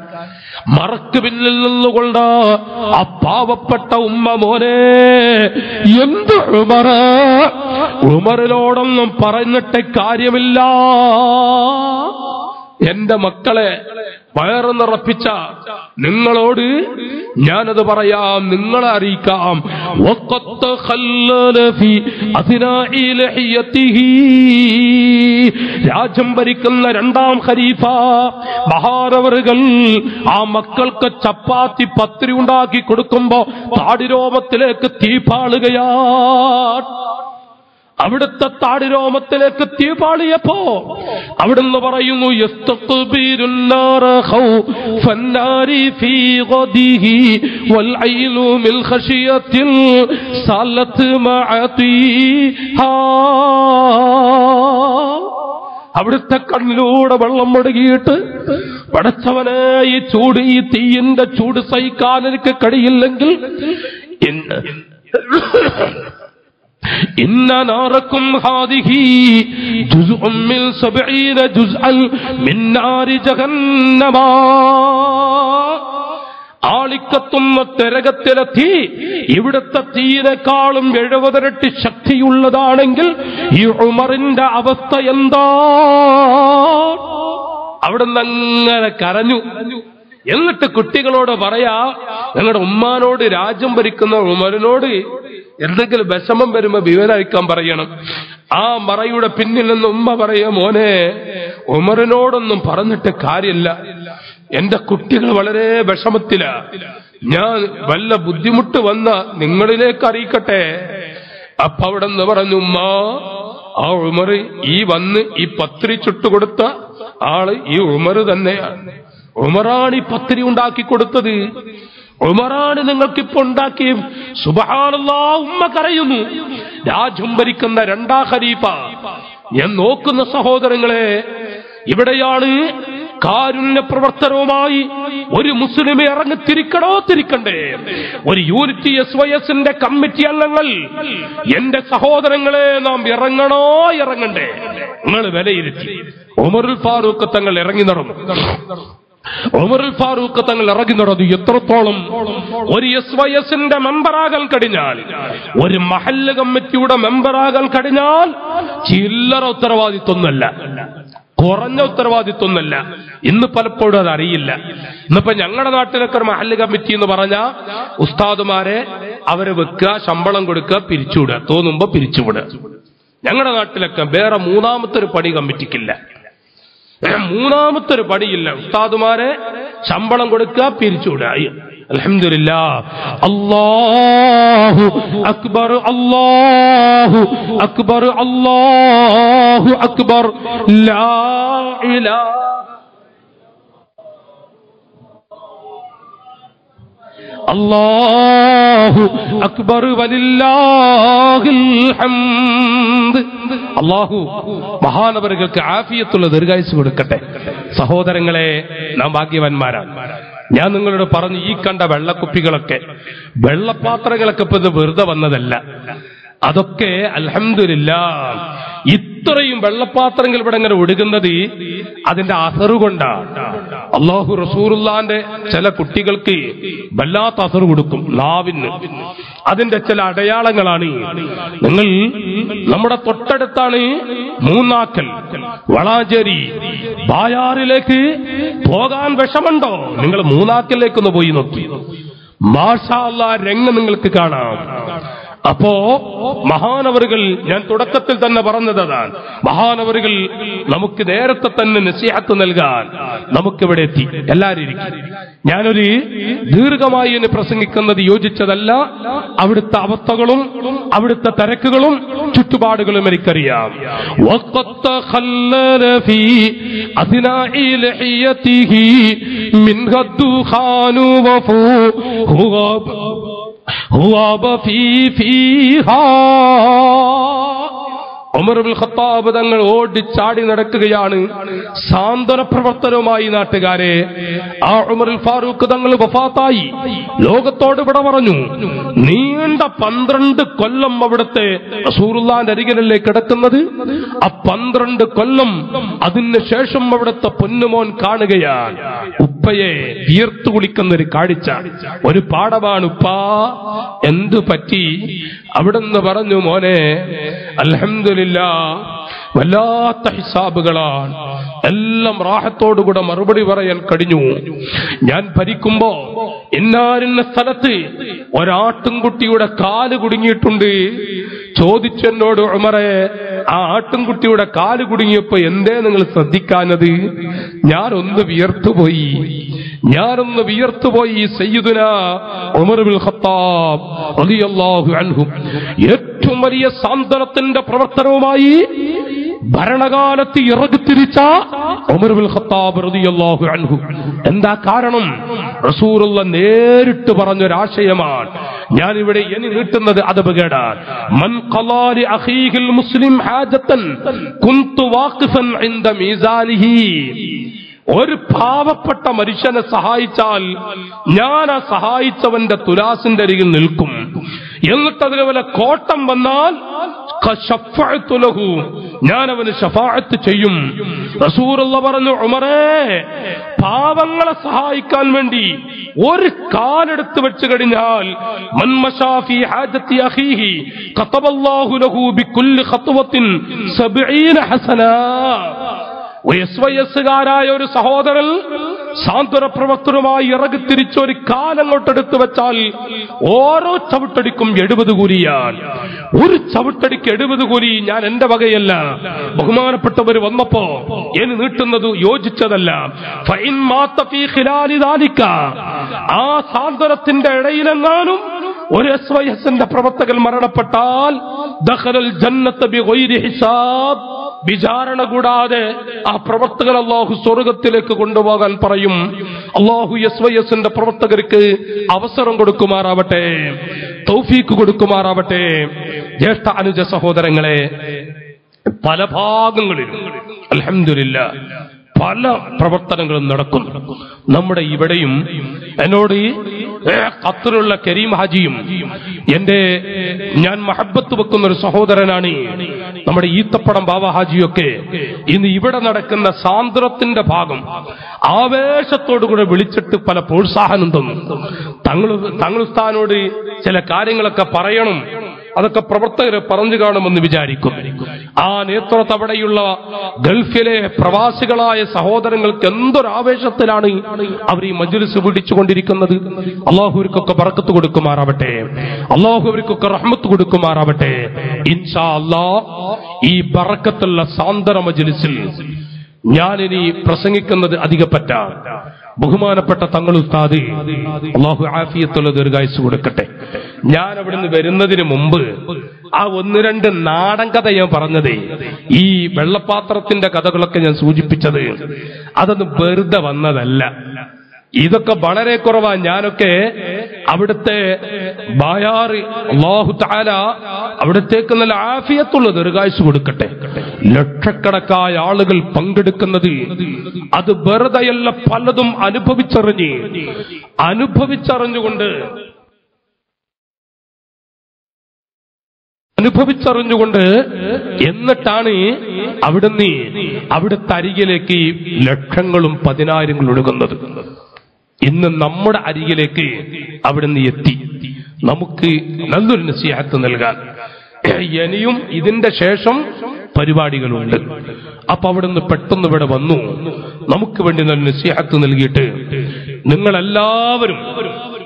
മറക്ക് പിന്നിൽ നിന്നുകൊണ്ട് ആ പാവപ്പെട്ട ഉമ്മ മോനെ എന്ത് ഉമറിനോടൊന്നും പറഞ്ഞിട്ട് കാര്യമില്ല എന്റെ മക്കളെ വയറ് നിറപ്പിച്ച നിങ്ങളോട് ഞാനത് പറയാം നിങ്ങളെ അറിയിക്കാം രാജ്യം ഭരിക്കുന്ന രണ്ടാം ഖലീഫ മഹാനവറുകൾ ആ മക്കൾക്ക് ചപ്പാത്തി പത്തിരി ഉണ്ടാക്കി കൊടുക്കുമ്പോ താടിരോമത്തിലേക്ക് തീപാളുകയാ അവിടുത്തെ താടിരോമത്തിലേക്ക് തീ പാളിയപ്പോ അവിടുന്ന് പറയുന്നു അവിടുത്തെ കണ്ണിലൂടെ വെള്ളം മുടങ്ങിയിട്ട് പടച്ചവനെ ഈ ചൂട് ഈ തീയിന്റെ ചൂട് സഹിക്കാൻ എനിക്ക് കഴിയില്ലെങ്കിൽ إن ناركم هذه جزء من سبعين جزءا من نار جهنم ആളിക്കത്തുന്ന തിരകത്തിലെത്തി ഇവിടുത്തെ തീരെക്കാളും 70 ഇരട്ടി ശക്തിയുള്ളതാണെങ്കിൽ ഈ ഉമറിന്റെ അവസ്ഥ എന്താ അവിടുന്ന് അങ്ങനെ കരഞ്ഞു എന്നിട്ട് കുട്ടികളോട് പറയാ ഞങ്ങളുടെ ഉമ്മാനോട് രാജ്യം ഭരിക്കുന്ന ഉമറിനോട് എന്തെങ്കിലും വിഷമം വരുമ്പോൾ വിവരയിക്കാൻ പറയണം. ആ മറയുടെ പിന്നിൽ നിന്ന് ഉമ്മ പറയാം, മോനെ ഉമറിനോടൊന്നും പറഞ്ഞിട്ട് കാര്യമില്ല, എന്റെ കുട്ടികൾ വളരെ വിഷമത്തിലാ, ഞാൻ വല്ല ബുദ്ധിമുട്ട് വന്ന നിങ്ങളിലേക്ക് അറിയിക്കട്ടെ. അപ്പൊ അവിടെ നിന്ന് പറഞ്ഞു, ഉമ്മ ആ ഉമർ ഈ വന്ന് ഈ പത്രി ചുട്ടുകൊടുത്ത ആള് ഈ ഉമർ തന്നെയാണ്, ഉമറാണ് ഈ പത്രി ഉണ്ടാക്കി കൊടുത്തത്, ഉമറാണ് നിങ്ങൾക്കിപ്പോ ഉണ്ടാക്കിയ. സുബ്ഹാനല്ലാഹ്, ഉമ്മ കരയുന്നു. രാജ്യം ഭരിക്കുന്ന രണ്ടാം ഖലീഫ. ഞാൻ നോക്കുന്ന സഹോദരങ്ങളെ, ഇവിടെയാണ് കാരുണ്യ പ്രവർത്തനവുമായി ഒരു മുസ്ലിമെ ഇറങ്ങി തിരിക്കണോ തിരിക്കണ്ടേ? ഒരു യൂണിറ്റി SYSന്റെ കമ്മിറ്റി അംഗങ്ങൾ, എന്റെ സഹോദരങ്ങളെ, നാം ഇറങ്ങണോ ഇറങ്ങണ്ടേ? നിങ്ങൾ വിലയിരുത്തി. ഉമറുൽ ഫാറൂഖ് തങ്ങൾ ഇറങ്ങി നടന്നു. ഉമറുൽ ഫാറൂഖ് തങ്ങൾ ഇറങ്ങി നടന്നു. എത്രത്തോളം ഒരു SYSന്റെ മെമ്പറാകാൻ കഴിഞ്ഞാൽ, ഒരു മഹല്ല് കമ്മിറ്റിയുടെ മെമ്പറാകാൻ കഴിഞ്ഞാൽ ചില്ലറ ഉത്തരവാദിത്വമൊന്നുമല്ല, കുറഞ്ഞ ഉത്തരവാദിത്വമൊന്നുമല്ല. ഇന്ന് പലപ്പോഴും അത് അറിയില്ല. ഇന്നിപ്പോ ഞങ്ങളുടെ നാട്ടിലൊക്കെ ഒരു മഹല്ല് കമ്മിറ്റി എന്ന് പറഞ്ഞാൽ ഉസ്താദുമാരെ അവരെ വെക്കുക, ശമ്പളം കൊടുക്കുക, പിരിച്ചുവിടുക, തോന്നുമ്പോ പിരിച്ചുവിടുക. ഞങ്ങളുടെ നാട്ടിലൊക്കെ വേറെ മൂന്നാമത്തൊരു പണി കമ്മിറ്റിക്കില്ല, മൂന്നാമത്തൊരു പണിയില്ല. ഉസ്താദുമാരെ ശമ്പളം കൊടുക്കുക, പിരിച്ചുവിടുക. അൽഹംദുലില്ലാഹ്. അല്ലാഹു അക്ബർ, അല്ലാഹു അക്ബർ, അല്ലാഹു അക്ബർ, ലാ ഇലാഹ അല്ലാഹു അക്ബർ വലില്ലാഹിൽ ഹംദ്. അല്ലാഹു മഹാനവറുകൾക്ക് ആഫിയത്തുള്ള ദീർഘായുസ് കൊടുക്കട്ടെ. സഹോദരങ്ങളെ, നാം ഭാഗ്യവാന്മാരാണ്. ഞാൻ നിങ്ങളോട് പറഞ്ഞു, ഈ കണ്ട വെള്ളക്കുപ്പികളൊക്കെ, വെള്ളപാത്രങ്ങളൊക്കെ ഇപ്പൊ ഇത് വെറുതെ വന്നതല്ല. അതൊക്കെ അൽഹംദുലില്ലാഹ്, ഇത്രയും വെള്ളപാത്രങ്ങൾ ഇവിടെ ഇങ്ങനെ ഒഴുകുന്നത് അതിന്റെ അസറ് കൊണ്ടാണ്. അല്ലാഹു റസൂലുള്ളാന്റെ ചില കുട്ടികൾക്ക് വല്ലാത്ത അസറ് കൊടുക്കും നാവിന്. അതിന്റെ ചില അടയാളങ്ങളാണ്. നിങ്ങൾ നമ്മുടെ തൊട്ടടുത്താണ് മൂന്നാക്കൽ, വളാഞ്ചേരി, ബായാറിലേക്ക് പോകാൻ വിഷമുണ്ടോ? നിങ്ങൾ മൂന്നാക്കലിലേക്കൊന്ന് പോയി നോക്കി, മാഷാ അല്ലാഹ് രംഗം നിങ്ങൾക്ക് കാണാം. അപ്പോ മഹാനവറുകൾ, ഞാൻ തുടക്കത്തിൽ തന്നെ പറഞ്ഞതാണ്, മഹാനവറുകൾ നമുക്ക് നേരത്തെ തന്നെ നസീഹത്ത് നൽകാൻ നമുക്കിവിടെ എത്തി. എല്ലാവരും ഇരിക്കും. ഞാനൊരു ദീർഘമായി എന്നെ പ്രസംഗിക്കുന്നത് യോജിച്ചതല്ല. അവിടുത്തെ അവസ്ഥകളും അവിടുത്തെ തിരക്കുകളും ചുറ്റുപാടുകളും എനിക്കറിയാം. ഉമർ ഇബ്നുൽ ഖത്താബ് തങ്ങൾ ഓടിച്ചാടി നടക്കുകയാണ് സാന്ത്വന പ്രവർത്തനവുമായി. നാട്ടുകാരെ, ആ ഉമറുൽ ഫാറൂഖ് തങ്ങൾ വഫാത്തായി. ലോകത്തോട് ഇവിടെ പറഞ്ഞു, നീണ്ട 12 കൊല്ലം അവിടുത്തെ റസൂലുള്ളാഹിന്റെ അരികിലല്ലേ കിടക്കുന്നത്. ആ 12 കൊല്ലം അതിനുശേഷം അവിടുത്തെ പൊന്നുമോൻ കാണുകയാണ് ഉപ്പയെ വീർത്തു കുളിക്കുന്ന ഒരു കാഴ്ച, ഒരു പാഠമാണ്. ഉപ്പ, എന്തു പറ്റി? അവിടുന്ന് പറഞ്ഞു, മോനെ അൽഹംദുലില്ലാഹ്, വല്ലാത്ത ഹിസാബുകളാണ്, എല്ലാം റാഹത്തോടുകൂടെ മറുപടി പറയാൻ കഴിഞ്ഞു. ഞാൻ ഭരിക്കുമ്പോ ഇന്നാരുന്ന സ്ഥലത്ത് ഒരാട്ടിൻകുട്ടിയുടെ കാല് കുടുങ്ങിയിട്ടുണ്ട്. ചോദിച്ചെന്നോട്, ഉമറെ, ആ ആട്ടിൻകുട്ടിയുടെ കാല് കുടുങ്ങിയപ്പോ എന്തേ നിങ്ങൾ ശ്രദ്ധിക്കാനത്? ഞാനൊന്ന് വിയർത്തുപോയി. സയ്യിദുനാ ഉമർ ഇബ്നുൽ ഖത്താബ് റളിയല്ലാഹു അൻഹു ഏറ്റവും വലിയ സാന്ത്വനത്തിന്റെ പ്രവർത്തനവുമായി ഭരണകാലത്ത് ഇറങ്ങി തിരിച്ച ഉമർ ഇബ്നുൽ ഖത്താബ് റളിയല്ലാഹു അൻഹു. എന്താ കാരണം? റസൂലുള്ള നേരിട്ട് പറഞ്ഞൊരാശയമാണ് ഞാനിവിടെ എനി നീട്ടുന്നത്. അത് ബഗടാൻ മൻ ഖലാ ലി അഖീഹിൽ മുസ്ലിം ഹാജതൻ കുന്തു വാഖിഫൻ ഇൻദ മീസാനിഹി. ഒരു പാവപ്പെട്ട മനുഷ്യനെ സഹായിച്ചാൽ ഞാൻ ആ സഹായിച്ചവന്റെ തുലാസിന്റെ അരികിൽ നിൽക്കും. എന്നിട്ട് അതിലെ വല്ല കോട്ടം വന്നാൽ ഖശഫഅതു ലഹു, ഞാൻ അവന് ശഫാഅത്ത് ചെയ്യും. റസൂലുള്ള പറഞ്ഞു, ഉമറേ, പാവങ്ങളെ സഹായിക്കാൻ വേണ്ടി ഒരു കാലെടുത്ത് വെച്ച് കഴിഞ്ഞാൽ മൻ മശാ ഫീ ഹാജത്തി അഖീഹി ഖതബല്ലാഹു ലഹു ബികുല്ലി ഖത്വത്തിൻ 70 ഹസന. ഒരു SYSകാരായ ഒരു സഹോദരൻ സാന്ത്വന പ്രവക്തനുമായി ഇറങ്ങിത്തിരിച്ചൊരു കാലങ്ങോട്ടെടുത്തു വെച്ചാൽ ഓരോ ചവിട്ടടിക്കും 70 കൂലിയാണ്. ഒരു ചവിട്ടടിക്ക് 70 കൂലി ഞാൻ എന്റെ വകയല്ല. ബഹുമാനപ്പെട്ടവർ വന്നപ്പോ എനി നീട്ടുന്നത് യോജിച്ചതല്ല. ഫൈൻ മാത ഫീ ഖിലാലി ദാലിക, ആ സാന്ത്വനത്തിന്റെ ഇടയിലെങ്ങാനും ഒരു എസ്വൈഎസിന്റെ പ്രവർത്തകൻ മരണപ്പെട്ടാൽ ദഖലൽ ജന്നത ബിഗൈരി ഹിസാബ്, വിചാരണ കൂടാതെ ആ പ്രവർത്തകർ അള്ളാഹു സ്വർഗത്തിലേക്ക് കൊണ്ടുപോകാൻ പറയും. അള്ളാഹു എസ്വൈഎസിന്റെ പ്രവർത്തകർക്ക് അവസരം കൊടുക്കുമാറാവട്ടെ, തൗഫീക്ക് കൊടുക്കുമാറാവട്ടെ. ജ്യേഷ്ഠ അനുജ സഹോദരങ്ങളെ, പല ഭാഗങ്ങളിലും അൽഹംദുലില്ലാഹ് പല പ്രവർത്തനങ്ങളും നടക്കുന്നു. നമ്മുടെ ഇവിടെയും എന്നോട് ഖത്തറിലുള്ള കരീം ഹാജിയും ഞാൻ മഹബത്ത് വെക്കുന്ന ഒരു സഹോദരനാണ് നമ്മുടെ ഈത്തപ്പടം ബാബ ഹാജിയൊക്കെ ഇന്ന് ഇവിടെ നടക്കുന്ന സാന്ദ്രത്തിന്റെ ഭാഗം ആവേശത്തോടുകൂടെ വിളിച്ചിട്ട് പല പ്രോത്സാഹനം തന്നു. തങ്ങളുസ്ഥാനോട് ചില കാര്യങ്ങളൊക്കെ പറയണം, അതൊക്കെ പ്രവർത്തകർ പറഞ്ഞു കാണുമെന്ന് വിചാരിക്കും. ആ നേത്ര തവണയുള്ള ഗൾഫിലെ പ്രവാസികളായ സഹോദരങ്ങൾക്ക് എന്തൊരാവേശത്തിലാണ് അവർ ഈ മജ്‌ലിസ് പിടിച്ചുകൊണ്ടിരിക്കുന്നത്. അള്ളാഹുവിനൊക്കെ ബറക്കത്ത് കൊടുക്കുമാറാവട്ടെ, അള്ളാഹുവിനൊക്കെ റഹ്മത്ത് കൊടുക്കുമാറാവട്ടെ. ഇൻഷാ അല്ലാഹ് ഈ ബറക്കത്തുള്ള സാന്ദര മജ്‌ലിസിൽ ഞാനിനി പ്രസംഗിക്കുന്നത് അധികപ്പറ്റ ബഹുമാനപ്പെട്ട തങ്ങൾ ഉസ്താദ് അല്ലാഹു ആഫിയത്തുള്ള ദീർഘായുസ് കൊടുക്കട്ടെ. ഞാൻ അവിടുന്ന് വരുന്നതിന് മുമ്പ് ആ ഒന്ന് രണ്ട് നാടൻ കഥ ഞാൻ പറഞ്ഞതേ, ഈ വെള്ളപ്പാത്രത്തിന്റെ കഥകളൊക്കെ ഞാൻ സൂചിപ്പിച്ചത് അതൊന്നും വെറുതെ വന്നതല്ല. ഇതൊക്കെ വളരെ കുറവാ. ഞാനൊക്കെ അവിടുത്തെ ബായാറി അല്ലാഹു തആല അവിടത്തേക്ക് നല്ല ആഫിയത്തുള്ള ദീർഘായുസ് കൊടുക്കട്ടെ. ലക്ഷക്കണക്കായ ആളുകൾ പങ്കെടുക്കുന്നത് അത് വെറുതെയല്ല, പലതും അനുഭവിച്ചറിഞ്ഞുകൊണ്ട് എന്നിട്ടാണ് അവിടുന്ന് അവിടുത്തെ അരികിലേക്ക് ലക്ഷങ്ങളും പതിനായിരങ്ങളും ഒഴുകുന്നത്. ഇന്ന് നമ്മുടെ അരികിലേക്ക് അവിടുന്ന് എത്തി നമുക്ക് നല്ലൊരു നസീഹത്ത് നൽകാൻ. ഇനിയും ഇതിന്റെ ശേഷം പരിപാടികളുണ്ട്. അപ്പൊ അവിടുന്ന് പെട്ടെന്ന് ഇവിടെ വന്നു നമുക്ക് വേണ്ടി നല്ല നസീഹത്ത് നൽകിയിട്ട് നിങ്ങളെല്ലാവരും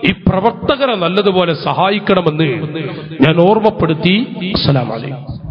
ഈ പ്രവർത്തകരെ നല്ലതുപോലെ സഹായിക്കണമെന്ന് ഞാൻ ഓർമ്മപ്പെടുത്തി. അസ്സലാമു അലൈക്കും.